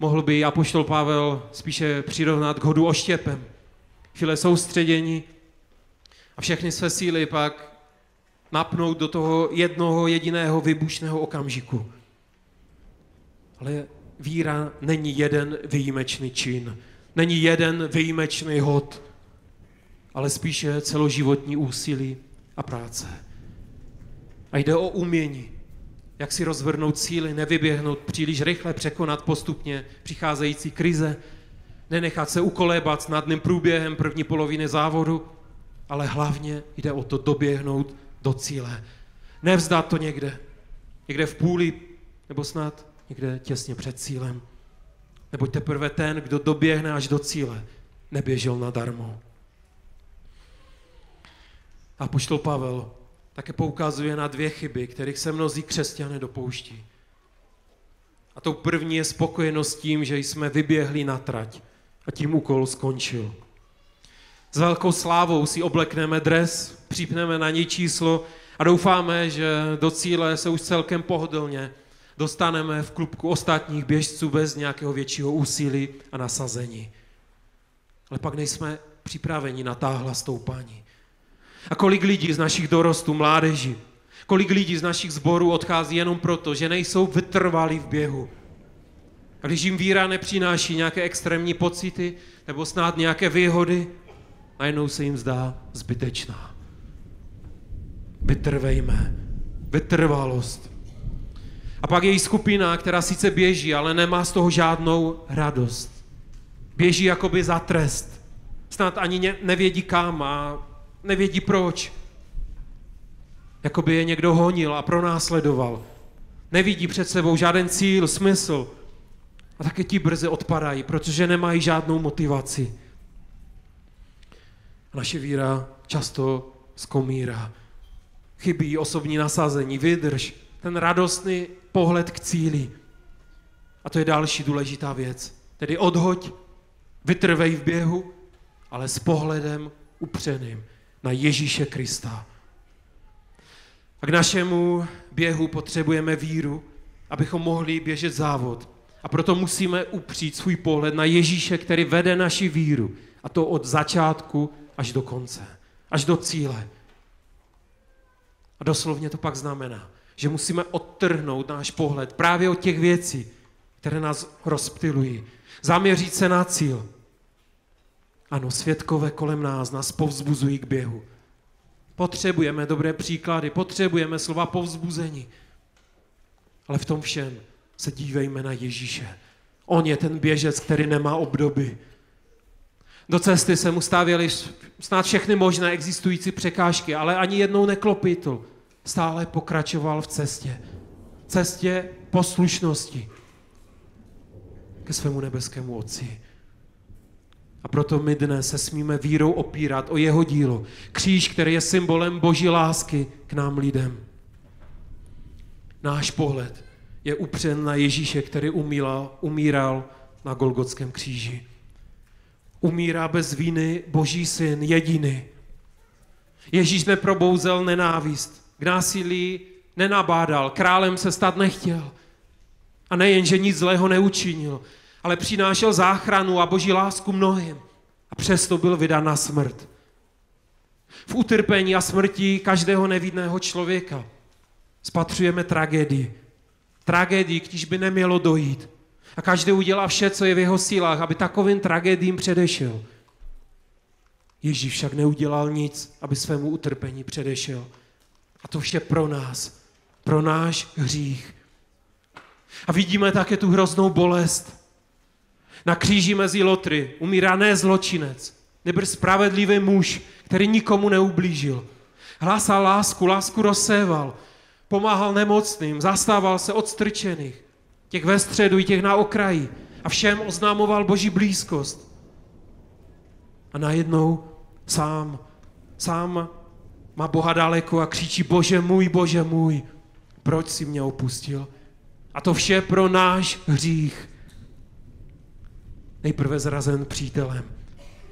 mohl by apoštol Pavel spíše přirovnat k hodu oštěpem. Chvíle soustředění a všechny své síly pak napnout do toho jednoho jediného výbušného okamžiku. Ale víra není jeden výjimečný čin, není jeden výjimečný hod, ale spíše celoživotní úsilí a práce. A jde o umění, jak si rozvrhnout síly, nevyběhnout příliš rychle, překonat postupně přicházející krize, nenechat se ukolébat snadným průběhem první poloviny závodu, ale hlavně jde o to doběhnout do cíle. Nevzdát to někde, někde v půli, nebo snad někde těsně před cílem. Neboť teprve ten, kdo doběhne až do cíle, neběžel nadarmo. A apoštol Pavel také poukazuje na dvě chyby, kterých se mnozí křesťané dopouští. A tou první je spokojenost tím, že jsme vyběhli na trať a tím úkol skončil. S velkou slávou si oblekneme dres, připneme na něj číslo a doufáme, že do cíle se už celkem pohodlně dostaneme v klubku ostatních běžců bez nějakého většího úsilí a nasazení. Ale pak nejsme připraveni na táhla stoupání. A kolik lidí z našich dorostů, mládeží, kolik lidí z našich sborů odchází jenom proto, že nejsou vytrvalí v běhu. A když jim víra nepřináší nějaké extrémní pocity nebo snad nějaké výhody, najednou se jim zdá zbytečná. Vytrvejme. Vytrvalost. A pak je jí skupina, která sice běží, ale nemá z toho žádnou radost. Běží jakoby za trest. Snad ani nevědí kam a nevědí proč. Jakoby je někdo honil a pronásledoval. Nevidí před sebou žádný cíl, smysl. A také ti brzy odpadají, protože nemají žádnou motivaci. Naše víra často skomírá. Chybí osobní nasazení, vydrž, ten radostný pohled k cíli. A to je další důležitá věc. Tedy odhoď, vytrvej v běhu, ale s pohledem upřeným na Ježíše Krista. A k našemu běhu potřebujeme víru, abychom mohli běžet závod. A proto musíme upřít svůj pohled na Ježíše, který vede naši víru. A to od začátku až do konce, až do cíle. A doslovně to pak znamená, že musíme odtrhnout náš pohled právě od těch věcí, které nás rozptylují. Zaměřit se na cíl. Ano, svědkové kolem nás nás povzbuzují k běhu. Potřebujeme dobré příklady, potřebujeme slova povzbuzení. Ale v tom všem se dívejme na Ježíše. On je ten běžec, který nemá obdoby. Do cesty se mu stavěly snad všechny možné existující překážky, ale ani jednou neklopitl. Stále pokračoval v cestě. Cestě poslušnosti ke svému nebeskému Otci. A proto my dnes se smíme vírou opírat o jeho dílo. Kříž, který je symbolem Boží lásky k nám lidem. Náš pohled je upřen na Ježíše, který umíral, umíral na Golgotském kříži. Umírá bez viny Boží syn, jediný. Ježíš neprobouzel nenávist, k násilí nenabádal, králem se stát nechtěl. A nejen, že nic zlého neučinil, ale přinášel záchranu a Boží lásku mnohým. A přesto byl vydán na smrt. V utrpení a smrti každého nevinného člověka spatřujeme tragédii. Tragédii, k níž by nemělo dojít. A každý udělá vše, co je v jeho sílách, aby takovým tragédiím předešel. Ježíš však neudělal nic, aby svému utrpení předešel. A to vše pro nás, pro náš hřích. A vidíme také tu hroznou bolest. Na kříži mezi lotry umírá ne zločinec, nýbrž spravedlivý muž, který nikomu neublížil. Hlásal lásku, lásku rozséval. pomáhal nemocným, zastával se odstrčených, těch ve středu i těch na okraji a všem oznámoval Boží blízkost. A najednou sám, sám má Boha daleko a křičí: Bože můj, Bože můj, proč si mě opustil? A to vše pro náš hřích. Nejprve zrazen přítelem,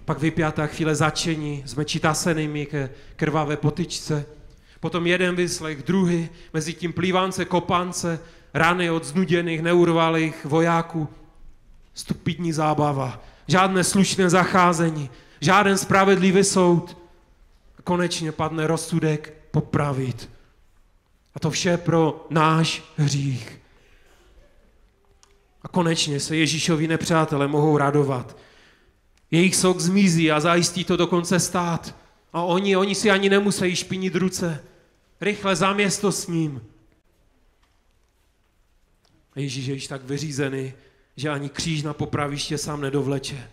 pak vypjatá chvíle zatčení s meči tasenými ke krvavé potyčce, potom jeden vyslech, druhý, mezi tím plývance, kopance, rány od znuděných, neurvalých vojáků, stupidní zábava, žádné slušné zacházení, žádný spravedlivý soud. Konečně padne rozsudek popravit. A to vše pro náš hřích. A konečně se Ježíšovi nepřátelé mohou radovat. Jejich sok zmizí a zajistí to dokonce stát. A oni, oni si ani nemusí špinit ruce. Rychle za město s ním. Ježíš je již tak vyřízený, že ani kříž na popraviště sám nedovleče.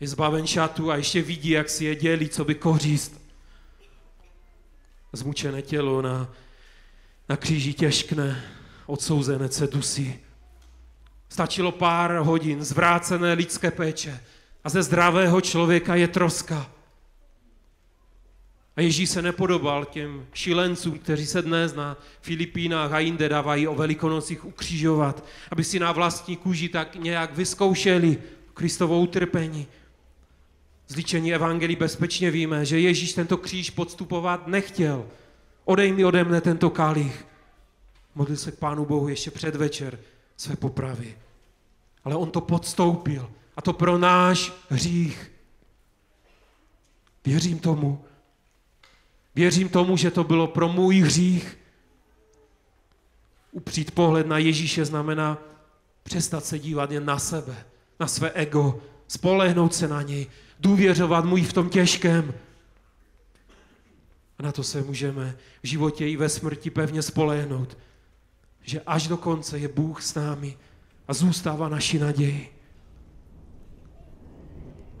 Je zbaven šatu a ještě vidí, jak si je dělí, co by kořist. Zmučené tělo na, na kříži těžkne, odsouzenec se dusí. Stačilo pár hodin zvrácené lidské péče a ze zdravého člověka je troska. A Ježíš se nepodobal těm šílencům, kteří se dnes na Filipínách a jinde dávají o Velikonocích ukřižovat, aby si na vlastní kůži tak nějak vyzkoušeli Kristovo utrpení. Z líčení evangelii bezpečně víme, že Ježíš tento kříž podstupovat nechtěl. Odejmi ode mne tento kalich. Modlil se k Pánu Bohu ještě předvečer své popravy. Ale on to podstoupil. A to pro náš hřích. Věřím tomu. Věřím tomu, že to bylo pro můj hřích. Upřít pohled na Ježíše znamená přestat se dívat jen na sebe, na své ego, spolehnout se na něj, důvěřovat mu v tom těžkém. A na to se můžeme v životě i ve smrti pevně spolehnout, že až do konce je Bůh s námi a zůstává naší naději.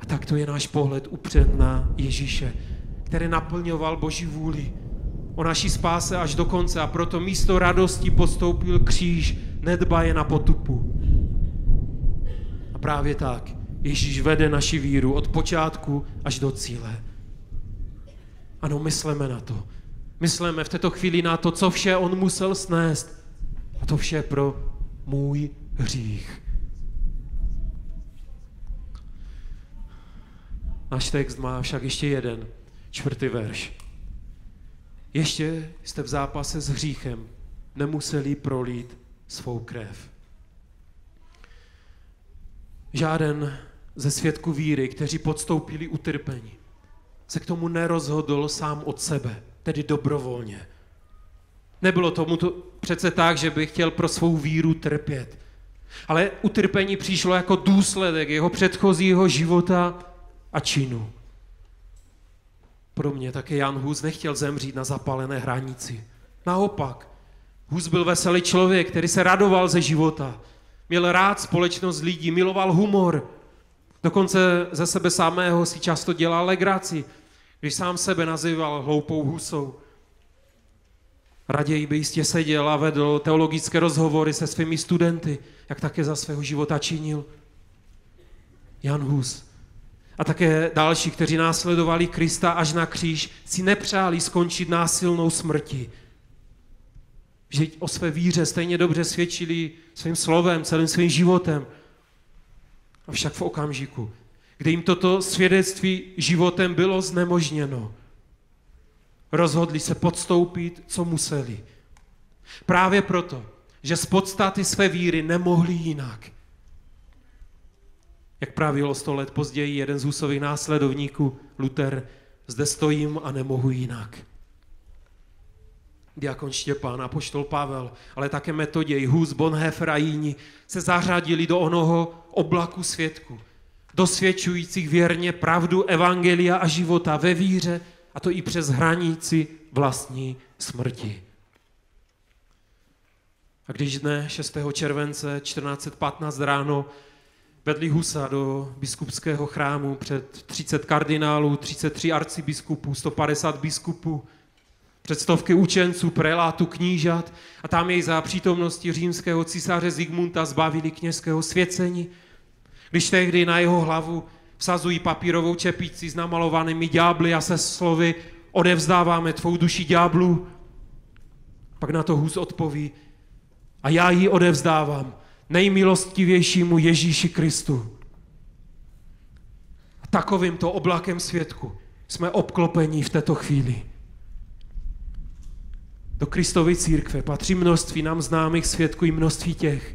A tak to je náš pohled upřen na Ježíše, který naplňoval Boží vůli o naší spáse až do konce, a proto místo radosti postoupil kříž, nedbaje na potupu. A právě tak Ježíš vede naši víru od počátku až do cíle. Ano, myslíme na to. Myslíme v této chvíli na to, co vše on musel snést. A to vše pro můj hřích. Náš text má však ještě jeden, čtvrtý verš. Ještě jste v zápase s hříchem nemuseli prolít svou krev. Žáden ze svědků víry, kteří podstoupili utrpení, se k tomu nerozhodl sám od sebe, tedy dobrovolně. Nebylo tomu to přece tak, že by chtěl pro svou víru trpět. Ale utrpení přišlo jako důsledek jeho předchozího života a činu. Pro mě také Jan Hus nechtěl zemřít na zapálené hranici. Naopak, Hus byl veselý člověk, který se radoval ze života. Měl rád společnost lidí, miloval humor. Dokonce ze sebe samého si často dělal legraci, když sám sebe nazýval hloupou husou. Raději by jistě seděl a vedl teologické rozhovory se svými studenty, jak také za svého života činil. Jan Hus a také další, kteří následovali Krista až na kříž, si nepřáli skončit násilnou smrti. Že o své víře stejně dobře svědčili svým slovem, celým svým životem. Avšak v okamžiku, kdy jim toto svědectví životem bylo znemožněno, rozhodli se podstoupit, co museli. Právě proto, že z podstaty své víry nemohli jinak. Jak pravilo sto let později jeden z Husových následovníků, Luther, zde stojím a nemohu jinak. Diakon Štěpán, apoštol Pavel, ale také Metoděj, Hus, Bonhoeffer a jiní se zařadili do onoho oblaku svědků, dosvědčujících věrně pravdu evangelia a života ve víře, a to i přes hranici vlastní smrti. A když dne šestého července čtrnáct patnáct ráno vedli Husa do biskupského chrámu před třicet kardinálů, třicet tři arcibiskupů, sto padesát biskupů, před stovky učenců, prelátů, knížat a tam jej za přítomnosti římského císaře Zigmunda zbavili kněžského svěcení, když tehdy na jeho hlavu vsazují papírovou čepici s namalovanými ďábly a se slovy odevzdáváme tvou duši ďáblu. Pak na to Hus odpoví a já ji odevzdávám nejmilostivějšímu Ježíši Kristu. A takovýmto oblakem svědku jsme obklopeni v této chvíli. Do Kristovy církve patří množství nám známých svědků i množství těch,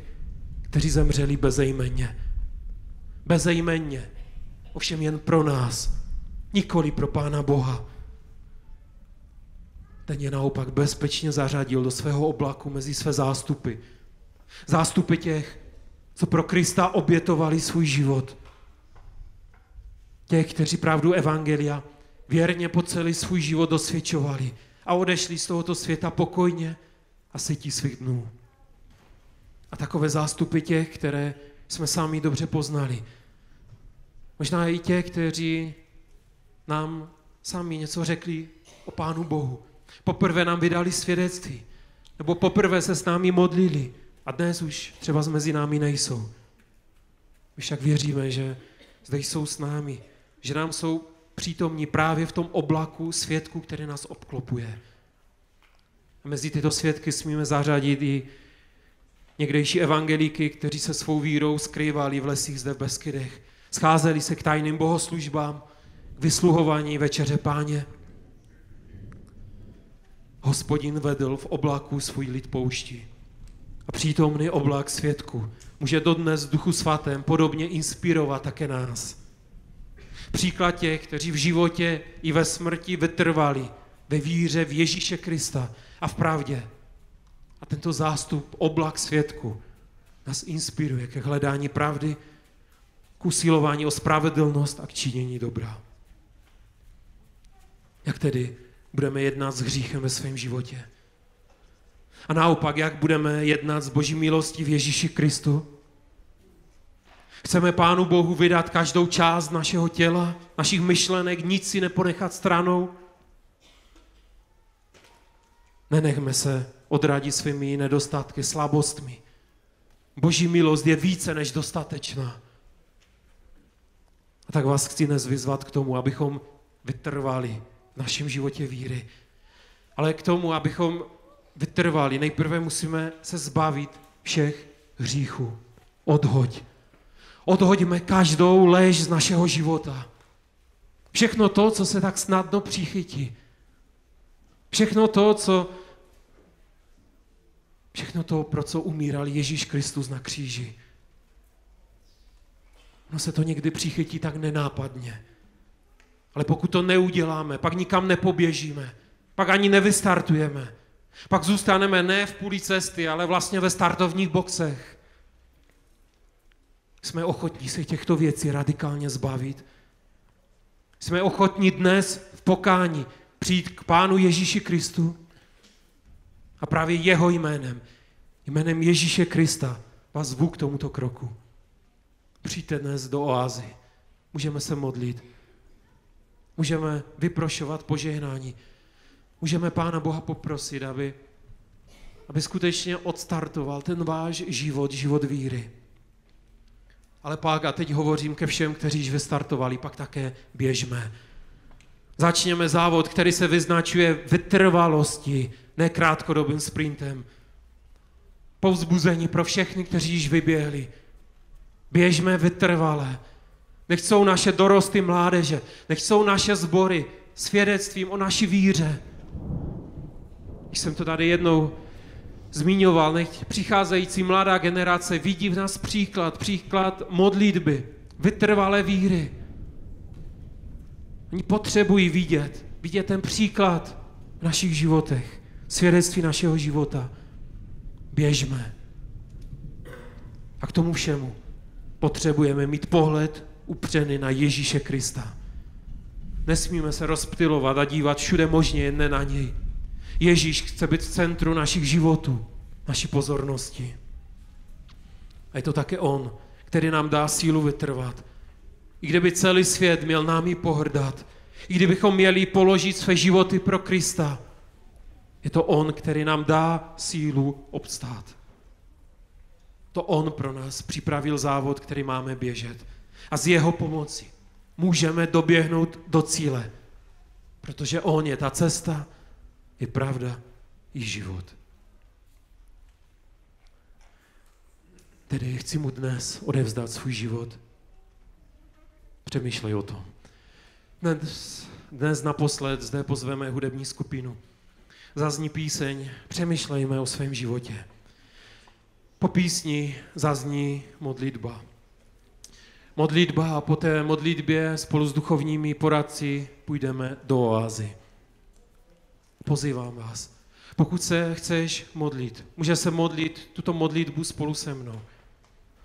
kteří zemřeli bezejmenně. Bezejmenně, ovšem jen pro nás, nikoli pro Pána Boha. Ten je naopak bezpečně zařadil do svého oblaku mezi své zástupy. Zástupy těch, co pro Krista obětovali svůj život. Těch, kteří pravdu evangelia věrně po celý svůj život dosvědčovali a odešli z tohoto světa pokojně a sytí svých dnů. A takové zástupy těch, které jsme sami dobře poznali. Možná i těch, kteří nám sami něco řekli o Pánu Bohu. Poprvé nám vydali svědectví, nebo poprvé se s námi modlili a dnes už třeba mezi námi nejsou. My však věříme, že zde jsou s námi, že nám jsou přítomní právě v tom oblaku svědků, který nás obklopuje. A mezi tyto svědky smíme zařadit i někdejší evangelíky, kteří se svou vírou skrývali v lesích zde v Beskydech. Scházeli se k tajným bohoslužbám, k vysluhování večeře Páně. Hospodin vedl v oblaku svůj lid pouští. A přítomný oblak svědků může dodnes v Duchu Svatém podobně inspirovat také nás. Příklad těch, kteří v životě i ve smrti vytrvali ve víře v Ježíše Krista a v pravdě. A tento zástup, oblak svědků, nás inspiruje ke hledání pravdy, k usilování o spravedlnost a k činění dobra. Jak tedy budeme jednat s hříchem ve svém životě? A naopak, jak budeme jednat s Boží milostí v Ježíši Kristu? Chceme Pánu Bohu vydat každou část našeho těla, našich myšlenek, nic si neponechat stranou? Nenechme se odradit svými nedostatky, slabostmi. Boží milost je více než dostatečná. A tak vás chci dnes vyzvat k tomu, abychom vytrvali v našem životě víry. Ale k tomu, abychom vytrvali, nejprve musíme se zbavit všech hříchů. Odhoď. Odhoďme každou lež z našeho života. Všechno to, co se tak snadno přichytí. Všechno to, co všechno to, pro co umíral Ježíš Kristus na kříži. No se to někdy přichytí tak nenápadně. Ale pokud to neuděláme, pak nikam nepoběžíme, pak ani nevystartujeme, pak zůstaneme ne v půli cesty, ale vlastně ve startovních boxech. Jsme ochotní se těchto věcí radikálně zbavit. Jsme ochotní dnes v pokání přijít k Pánu Ježíši Kristu a právě jeho jménem, jménem Ježíše Krista, vás zvu k tomuto kroku. Přijďte dnes do oázy, můžeme se modlit, můžeme vyprošovat požehnání, můžeme Pána Boha poprosit, aby, aby skutečně odstartoval ten váš život, život víry. Ale pak, a teď hovořím ke všem, kteří již vystartovali, pak také běžme. Začněme závod, který se vyznačuje vytrvalostí, ne krátkodobým sprintem. Povzbuzení pro všechny, kteří již vyběhli. Běžme vytrvale. Nechť jsou naše dorosty mládeže, nechť jsou naše sbory svědectvím o naší víře. Když jsem to tady jednou zmiňoval, nechť přicházející mladá generace vidí v nás příklad, příklad modlitby, vytrvalé víry. Oni potřebují vidět, vidět ten příklad v našich životech, svědectví našeho života. Běžme. A k tomu všemu potřebujeme mít pohled upřený na Ježíše Krista. Nesmíme se rozptylovat a dívat všude možně jen na něj. Ježíš chce být v centru našich životů, naší pozornosti. A je to také on, který nám dá sílu vytrvat. I kdyby celý svět měl námi pohrdat, i kdybychom měli položit své životy pro Krista, Je to on, který nám dá sílu obstát. To on pro nás připravil závod, který máme běžet. A z jeho pomoci můžeme doběhnout do cíle, protože on je ta cesta, je pravda, i život. Tedy chci mu dnes odevzdat svůj život. Přemýšlej o tom. Dnes, dnes naposled zde pozveme hudební skupinu. Zazní píseň, přemýšlejme o svém životě. Po písni zazní modlitba. Modlitba a po té modlitbě spolu s duchovními poradci půjdeme do oázy. Pozývám vás. Pokud se chceš modlit, můžeš se modlit tuto modlitbu spolu se mnou.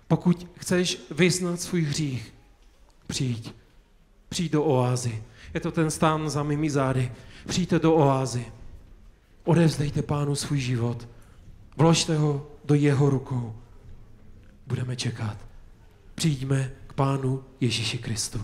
Pokud chceš vyznat svůj hřích, přijď. Přijď do oázy. Je to ten stán za mými zády. Přijďte do oázy. Odevzdejte Pánu svůj život. Vložte ho do jeho rukou. Budeme čekat. Přijďme k Pánu Ježíši Kristu.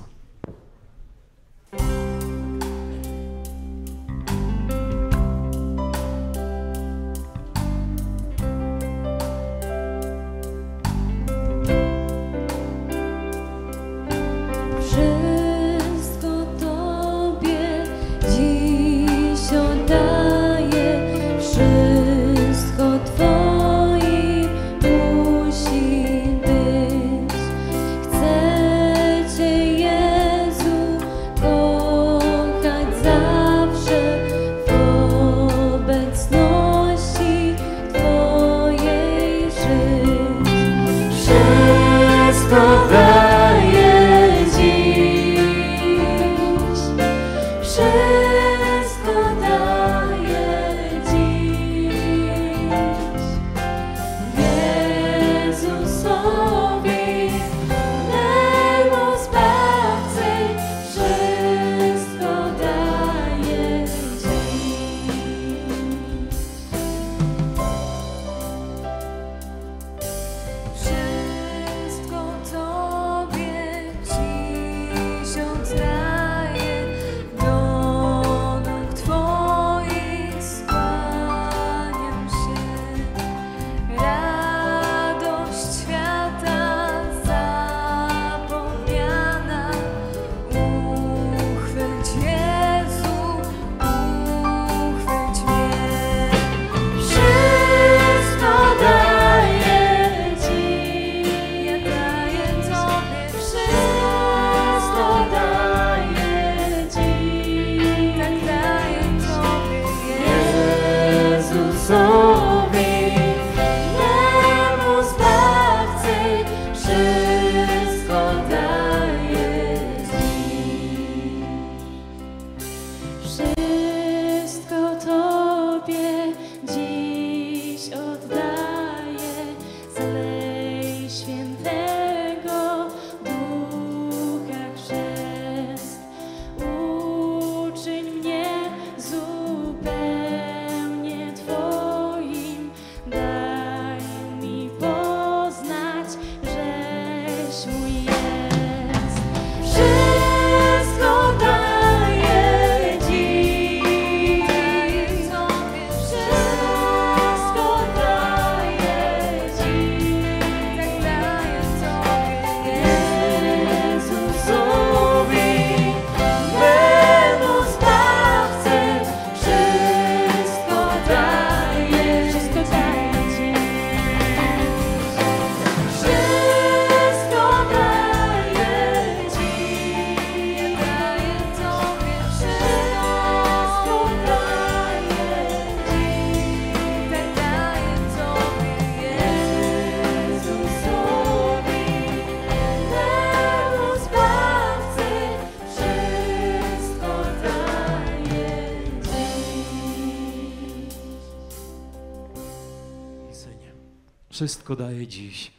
Všechno dá Ježíš.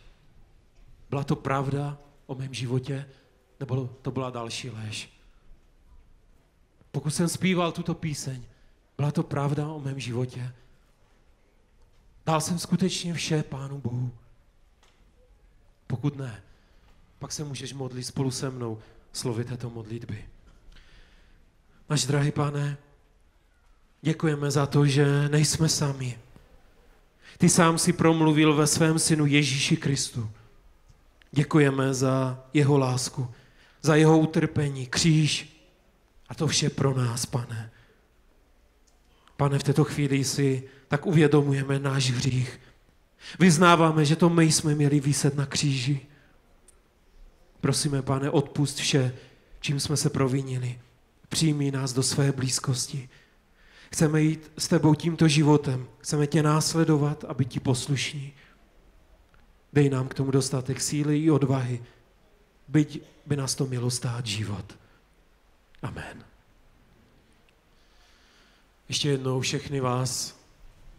Byla to pravda o mém životě, nebo to byla další lež? Pokud jsem zpíval tuto píseň, byla to pravda o mém životě? Dal jsem skutečně vše Pánu Bohu? Pokud ne, pak se můžeš modlit spolu se mnou slovy této modlitby. Náš drahý Pane, Děkujeme za to, že nejsme sami. Ty sám si promluvil ve svém synu Ježíši Kristu. Děkujeme za jeho lásku, za jeho utrpení, kříž a to vše pro nás, Pane. Pane, v této chvíli si tak uvědomujeme náš hřích. Vyznáváme, že to my jsme měli viset na kříži. Prosíme, Pane, odpusť vše, čím jsme se provinili. Přijmi nás do své blízkosti. Chceme jít s tebou tímto životem. Chceme tě následovat a být ti poslušní. Dej nám k tomu dostatek síly i odvahy. Byť by nás to mělo stát život. Amen. Ještě jednou všechny vás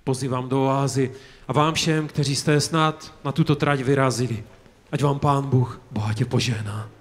pozývám do oázy a vám všem, kteří jste snad na tuto trať vyrazili, ať vám Pán Bůh bohatě požehná.